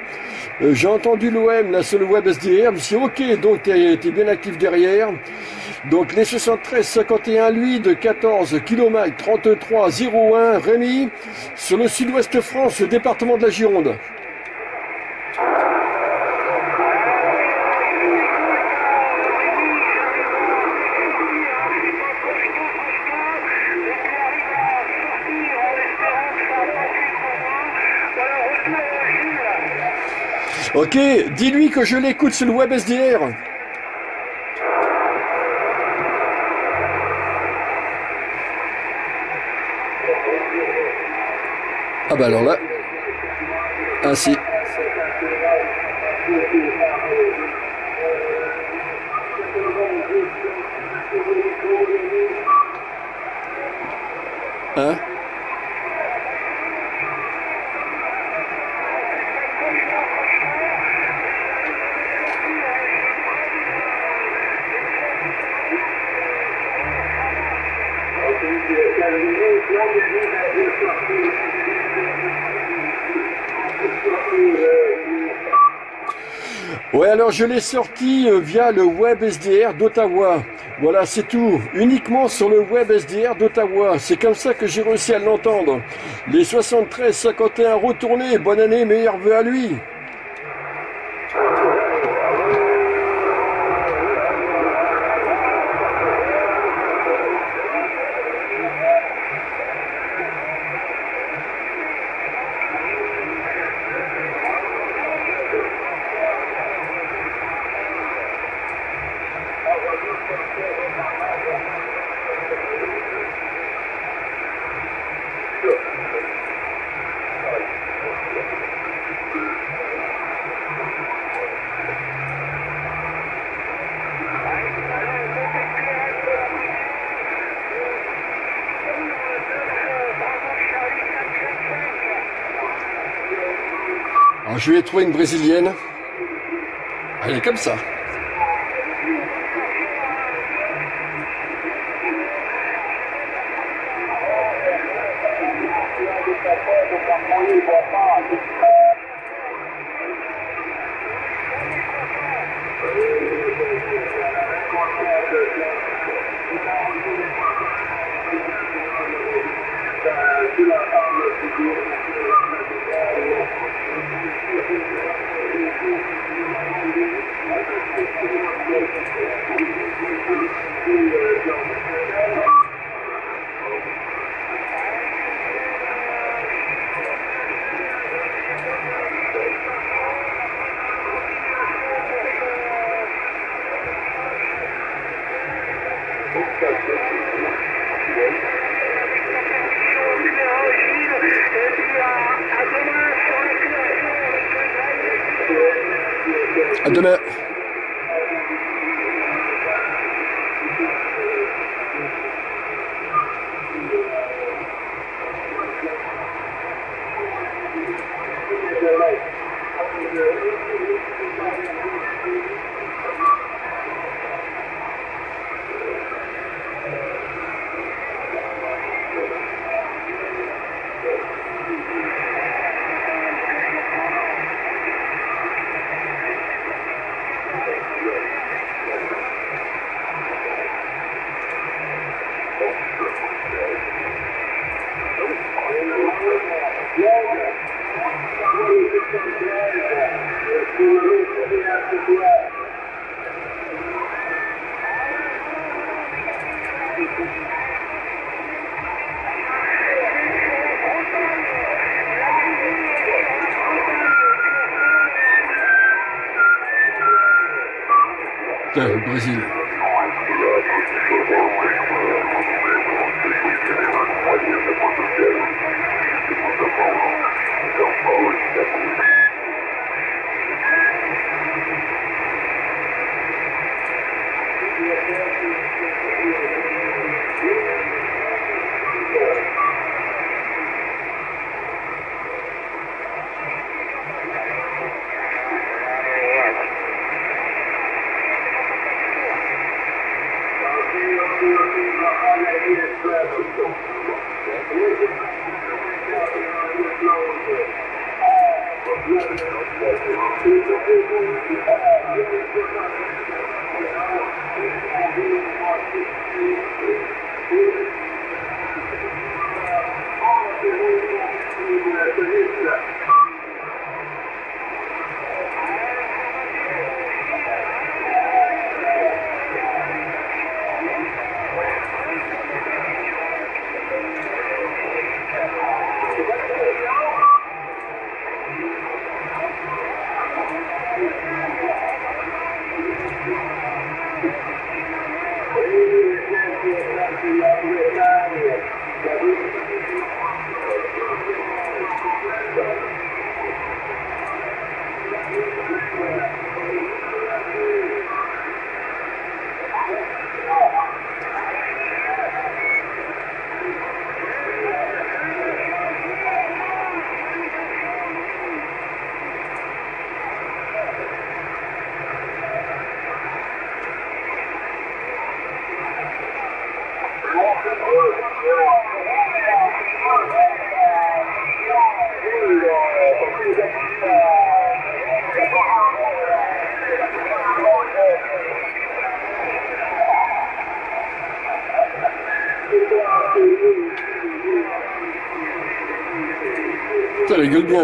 J'ai entendu l'OM là sur le WebSDR. Je me suis dit, ok, donc t'es bien actif derrière. Donc les 73 51 lui de 14 km 33 01 Rémy sur le sud-ouest de France, le département de la Gironde. Ok, dis-lui que je l'écoute sur le WebSDR. Ah bah alors là, ainsi. Hein? Ouais, alors je l'ai sorti via le WebSDR d'Ottawa. Voilà, c'est tout. Uniquement sur le WebSDR d'Ottawa. C'est comme ça que j'ai réussi à l'entendre. Les 73-51 retournés. Bonne année, meilleurs vœux à lui. Je lui ai trouvé une brésilienne. Elle est comme ça. Le Brésil. Ça rigole bien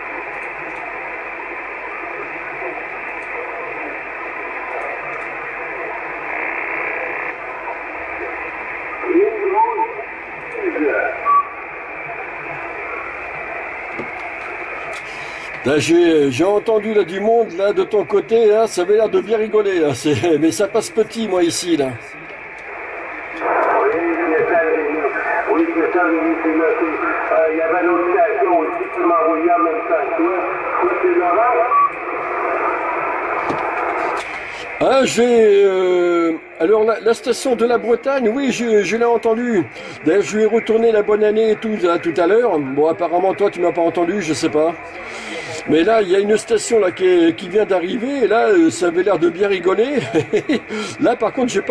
J'ai entendu là, du monde là, de ton côté, là, ça avait l'air de bien rigoler, là, mais ça passe petit moi ici là. Oui, c'est ça, c'est noté. Il y avait l'autre station aussi qui m'envoyait en même temps que toi. Toi, c'est Laurent? Ah, j'ai... Alors, la station de la Bretagne, oui, je l'ai entendue. D'ailleurs, je lui ai retourné la bonne année et tout, là, tout à l'heure. Bon, apparemment, toi, tu m'as pas entendu, je sais pas. Mais là, il y a une station là qui vient d'arriver. Et là, ça avait l'air de bien rigoler. Là, par contre, j'ai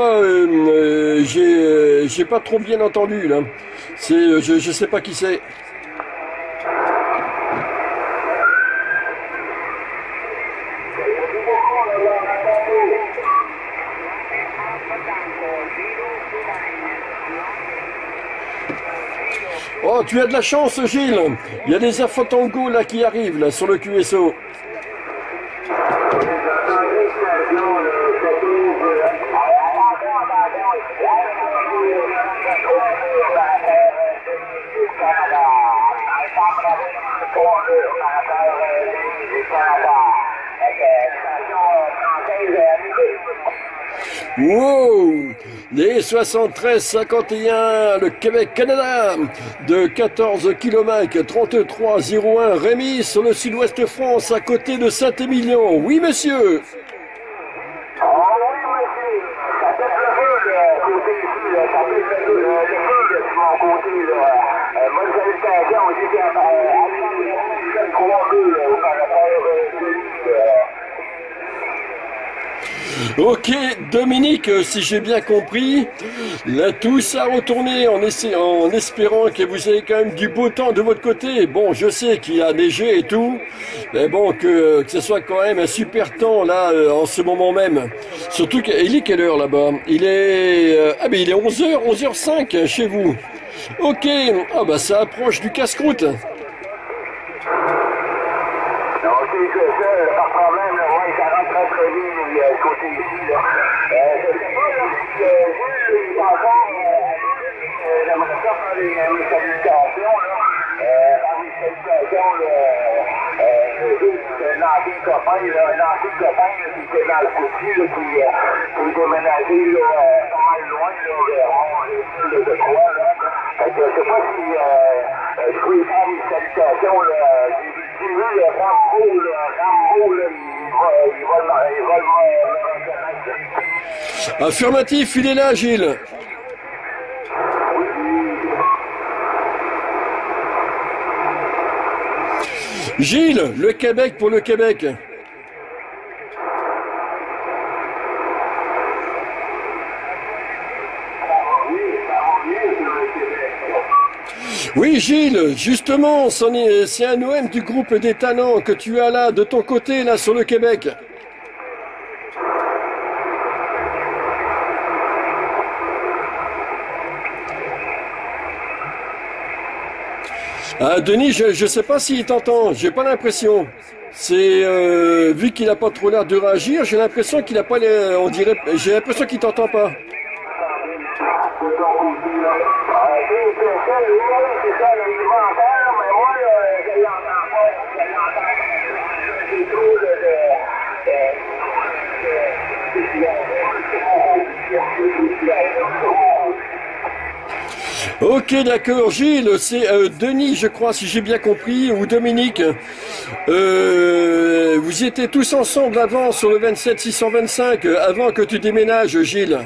pas trop bien entendu. Là, c'est, je sais pas qui c'est. Oh, tu as de la chance, Gilles. Il y a des infos tango là qui arrivent là sur le QSO. Wow! Les 73-51, le Québec, Canada, de 14 km, 33-01, Rémy, sur le sud-ouest France, à côté de Saint-Émilion. Oui, monsieur! Ok, Dominique, si j'ai bien compris, là tous à retourner en espérant que vous ayez quand même du beau temps de votre côté. Bon, je sais qu'il a neigé et tout, mais bon, que ce soit quand même un super temps là en ce moment même. Surtout qu'il est quelle heure là-bas? Il est... ah ben il est 11h, 11h05 chez vous. Ok, ah bah ça approche du casse-croûte. Affirmatif, il est là, Gilles. Gilles, le Québec pour le Québec. Oui Gilles, justement, c'est un OM du groupe des Tannants que tu as là, de ton côté, là, sur le Québec. Ah, Denis, je sais pas s'il t'entend, j'ai pas l'impression. C'est vu qu'il n'a pas trop l'air de réagir, j'ai l'impression qu'il n'a pas les, on dirait, j'ai l'impression qu'il t'entend pas. Ok, d'accord, Gilles, c'est Denis, je crois, si j'ai bien compris, ou Dominique. Vous étiez tous ensemble avant sur le 27625, avant que tu déménages, Gilles.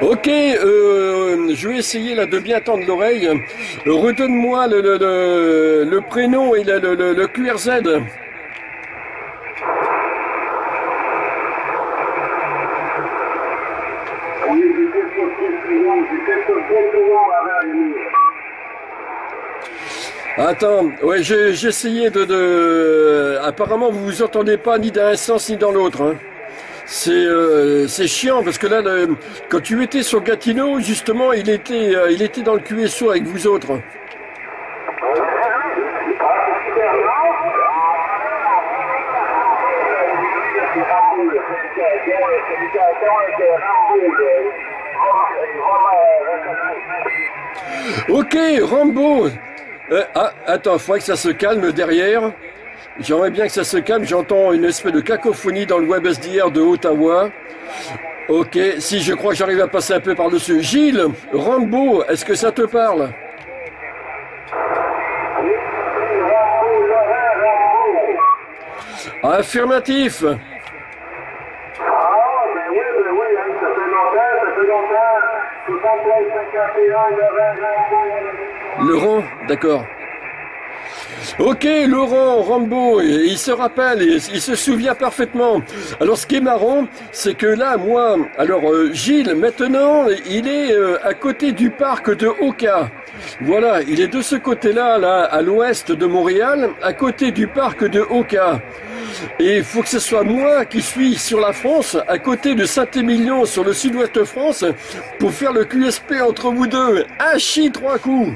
Ok, je vais essayer là de bien tendre l'oreille. Redonne-moi le prénom et le QRZ. Attends, ouais, j'ai essayé de... Apparemment, vous vous entendez pas ni d'un sens ni dans l'autre. Hein. C'est chiant parce que là, quand tu étais sur Gatineau, justement, il était dans le QSO avec vous autres. Ok, Rambaud. Ah, attends, il faudrait que ça se calme derrière. J'aimerais bien que ça se calme. J'entends une espèce de cacophonie dans le WebSDR de Ottawa. Ok, si je crois que j'arrive à passer un peu par-dessus. Gilles, Rambaud, est-ce que ça te parle? Affirmatif. Laurent, d'accord. Ok, Laurent, Rambaud, il se rappelle, il se souvient parfaitement. Alors ce qui est marrant, c'est que là, moi, alors Gilles, maintenant, il est à côté du parc de Oka. Voilà, il est de ce côté-là, là, à l'ouest de Montréal, à côté du parc de Oka. Et il faut que ce soit moi qui suis sur la France, à côté de Saint-Émilion, sur le sud-ouest de France, pour faire le QSP entre vous deux. Hachi trois coups.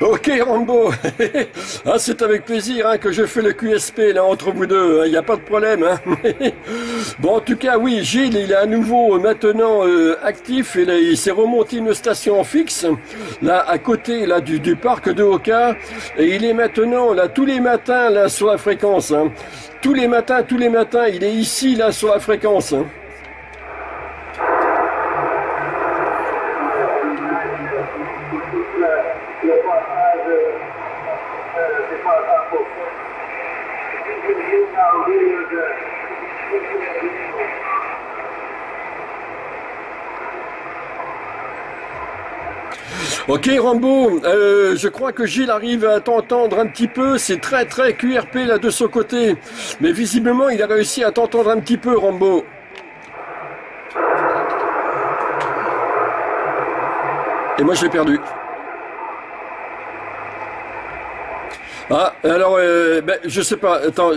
Ok Rambaud, ah, c'est avec plaisir hein, que je fais le QSP là entre vous deux, il n'y a pas de problème. Hein. Bon en tout cas oui, Gilles il est à nouveau maintenant actif, il s'est remonté une station fixe là à côté là du parc de Oka et il est maintenant là tous les matins là sur la fréquence. Hein. Tous les matins, il est ici là sur la fréquence. Hein. Ok Rambaud, je crois que Gilles arrive à t'entendre un petit peu, c'est très très QRP là de son côté, mais visiblement il a réussi à t'entendre un petit peu Rambaud. Et moi je l'ai perdu. Ah, alors, ben, je sais pas, attends,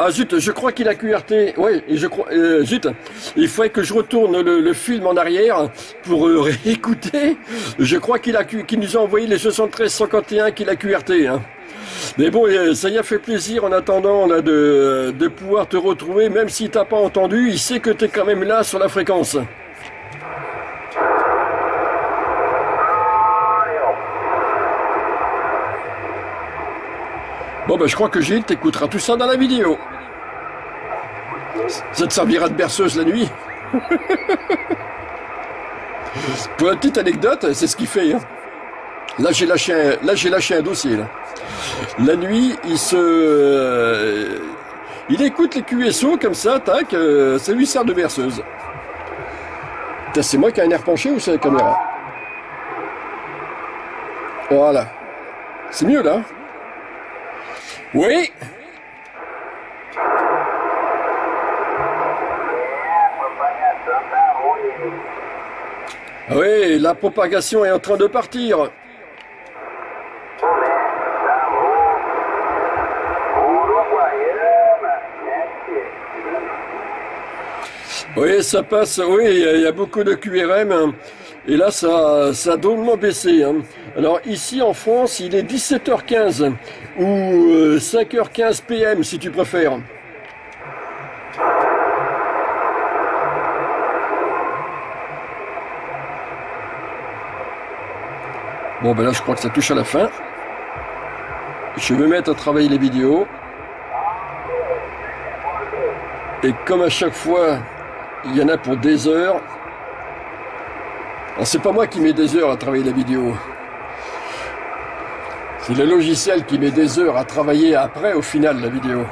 ah zut, je crois qu'il a QRT, ouais, je crois, zut, il faudrait que je retourne le film en arrière pour réécouter, je crois qu'il nous a envoyé les 7351 qu'il a QRT, hein. Mais bon, ça y a fait plaisir en attendant là, de pouvoir te retrouver, même si t'as pas entendu, il sait que t'es quand même là sur la fréquence. Bon ben je crois que Gilles t'écoutera tout ça dans la vidéo. Ça te servira de berceuse la nuit. Pour la petite anecdote, c'est ce qu'il fait. Hein. Là j'ai lâché un dossier. Là. La nuit, il écoute les QSO comme ça, tac, ça lui sert de berceuse. C'est moi qui ai un air penché ou c'est la caméra? Voilà. C'est mieux là. Oui. Oui, la propagation est en train de partir. Oui, ça passe, oui, il y a beaucoup de QRM. Hein. Et là, ça a drôlement baissé. Hein. Alors ici, en France, il est 17h15 ou 5h15 PM, si tu préfères. Bon, ben là, je crois que ça touche à la fin. Je vais me mettre à travailler les vidéos. Et comme à chaque fois, il y en a pour des heures. Alors c'est pas moi qui mets des heures à travailler la vidéo. C'est le logiciel qui met des heures à travailler après, au final, la vidéo.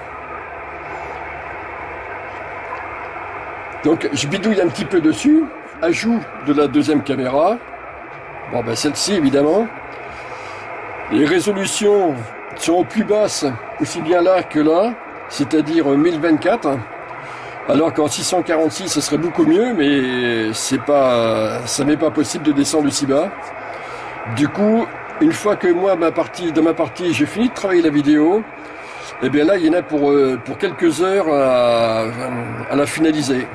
Donc je bidouille un petit peu dessus. Ajout de la deuxième caméra. Bon ben celle-ci, évidemment. Les résolutions sont plus basses, aussi bien là que là. C'est-à-dire 1024. Alors qu'en 646, ce serait beaucoup mieux, mais c'est pas, ça m'est pas possible de descendre aussi bas. Du coup, une fois que moi, de ma partie, j'ai fini de travailler la vidéo, et bien là, il y en a pour quelques heures à la finaliser,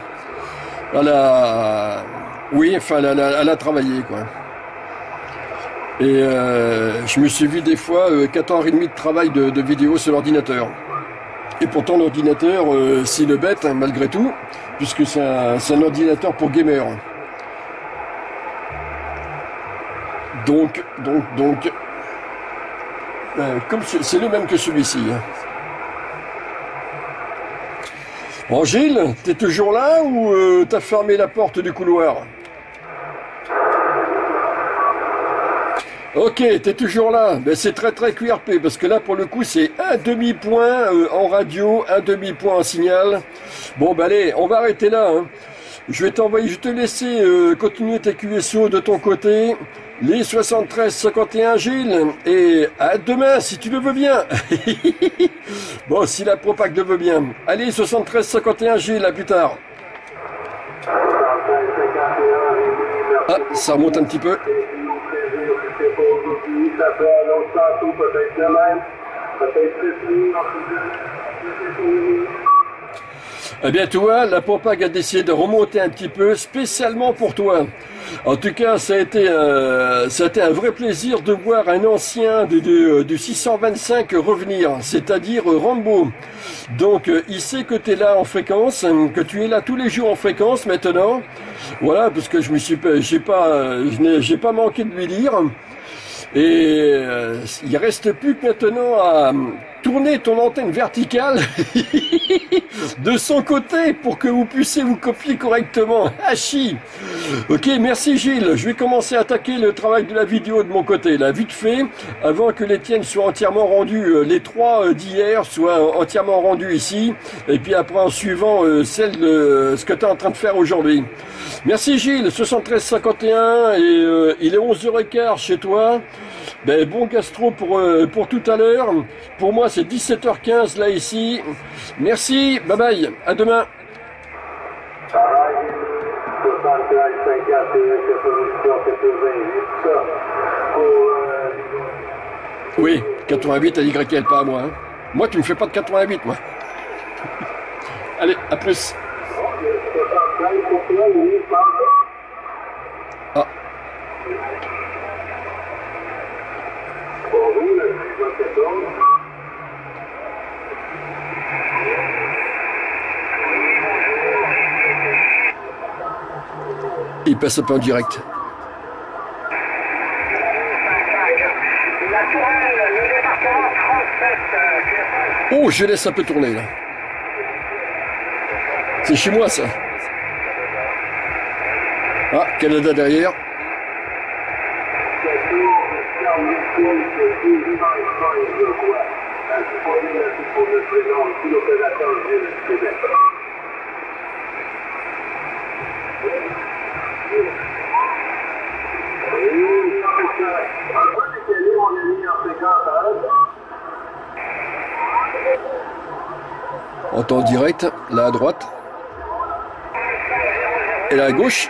à la travailler, quoi. Et je me suis vu des fois 4 heures et demie de travail de vidéo sur l'ordinateur. Et pourtant l'ordinateur, c'est le bête, hein, malgré tout, puisque c'est un ordinateur pour gamer. Donc, comme c'est le même que celui-ci. Bon, Gilles, t'es toujours là ou t'as fermé la porte du couloir? Ok, t'es toujours là, ben, c'est très très QRP, parce que là pour le coup c'est un demi-point en radio, un demi-point en signal. Bon ben allez, on va arrêter là, hein. Je vais t'envoyer, je vais te laisser continuer tes QSO de ton côté, les 7351 Gilles, et à demain si tu le veux bien. Bon, si la propag le veut bien. Allez, 7351 Gilles, à plus tard. Ah, ça remonte un petit peu. Eh bien, toi, la propague a décidé de remonter un petit peu, spécialement pour toi. En tout cas, ça a été un vrai plaisir de voir un ancien du 625 revenir, c'est-à-dire Rambaud. Donc, il sait que tu es là en fréquence, que tu es là tous les jours en fréquence maintenant. Voilà, parce que je n'ai pas manqué de lui dire. Et il reste plus que maintenant à tourner ton antenne verticale de son côté pour que vous puissiez vous copier correctement. Hachi. Ok, merci Gilles. Je vais commencer à attaquer le travail de la vidéo de mon côté, là, vite fait, avant que les tiennes soient entièrement rendues, les trois d'hier soient entièrement rendues ici, et puis après en suivant celle de ce que tu es en train de faire aujourd'hui. Merci Gilles, 7351, et il est 11h15 chez toi. Ben, bon gastro pour tout à l'heure. Pour moi, c'est 17h15 là, ici. Merci, bye bye, à demain. Oui, 88 à YL, pas à moi. Hein. Moi, tu me fais pas de 88, moi. Allez, à plus. Ah. Il passe un peu en direct. Oh, je laisse un peu tourner là. C'est chez moi ça. Ah, Canada derrière. En temps direct, là à droite et là à gauche.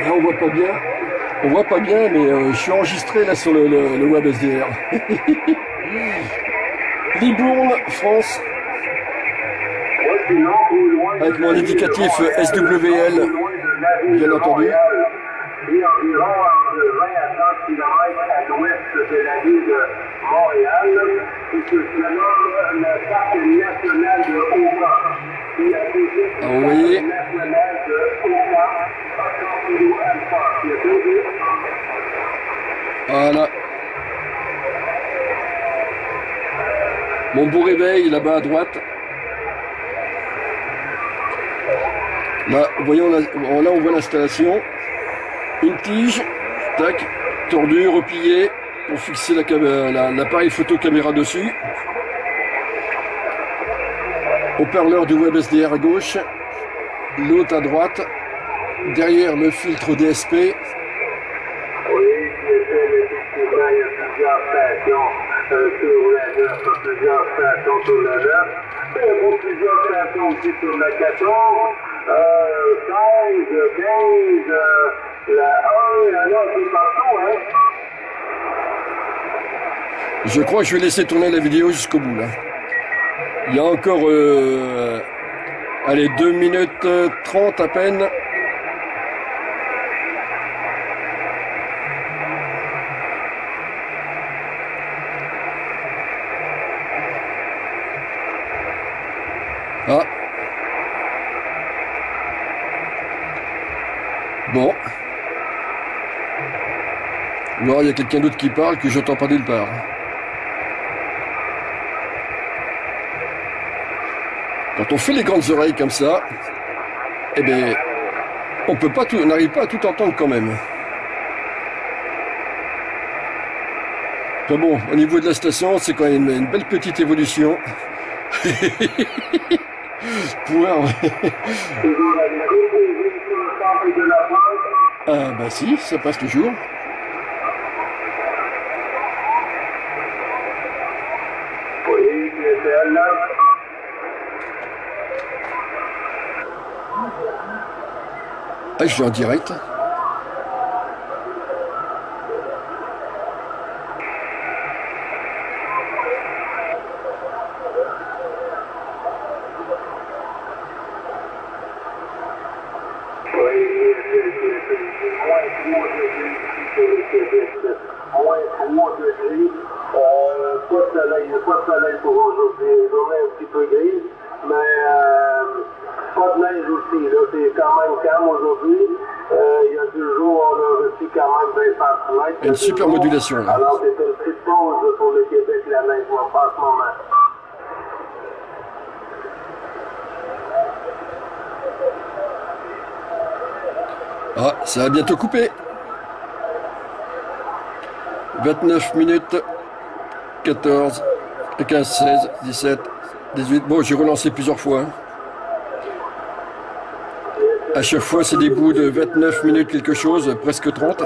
Là, on voit pas bien, mais je suis enregistré là sur le WebSDR. Libourne, France, avec mon indicatif SWL, bien entendu. Envoyé. Voilà. Mon beau réveil là-bas à droite. Là, voyons, là on voit l'installation. Une tige, tac, tordue, repliée pour fixer l'appareil photo caméra dessus. Haut-parleur du WebSDR à gauche, l'autre à droite, derrière le filtre DSP. Je crois que je vais laisser tourner la vidéo jusqu'au bout là. Il y a encore allez, 2 minutes 30 à peine. Ah. Bon. Ou alors il y a quelqu'un d'autre qui parle que j'entends pas nulle part. Quand on fait les grandes oreilles comme ça, eh bien, on peut pas tout, on n'arrive pas à tout entendre quand même. Enfin bon, au niveau de la station, c'est quand même une belle petite évolution. Ah bah si, ça passe toujours. Ah, je suis en direct. Une super modulation là. Alors c'est une petite pause pour le Québec, la neige va pas en ce moment. Ah, ça va bientôt couper. 29 minutes, 14, 15, 16, 17, 18. Bon, j'ai relancé plusieurs fois. À chaque fois, c'est des bouts de 29 minutes quelque chose, presque 30.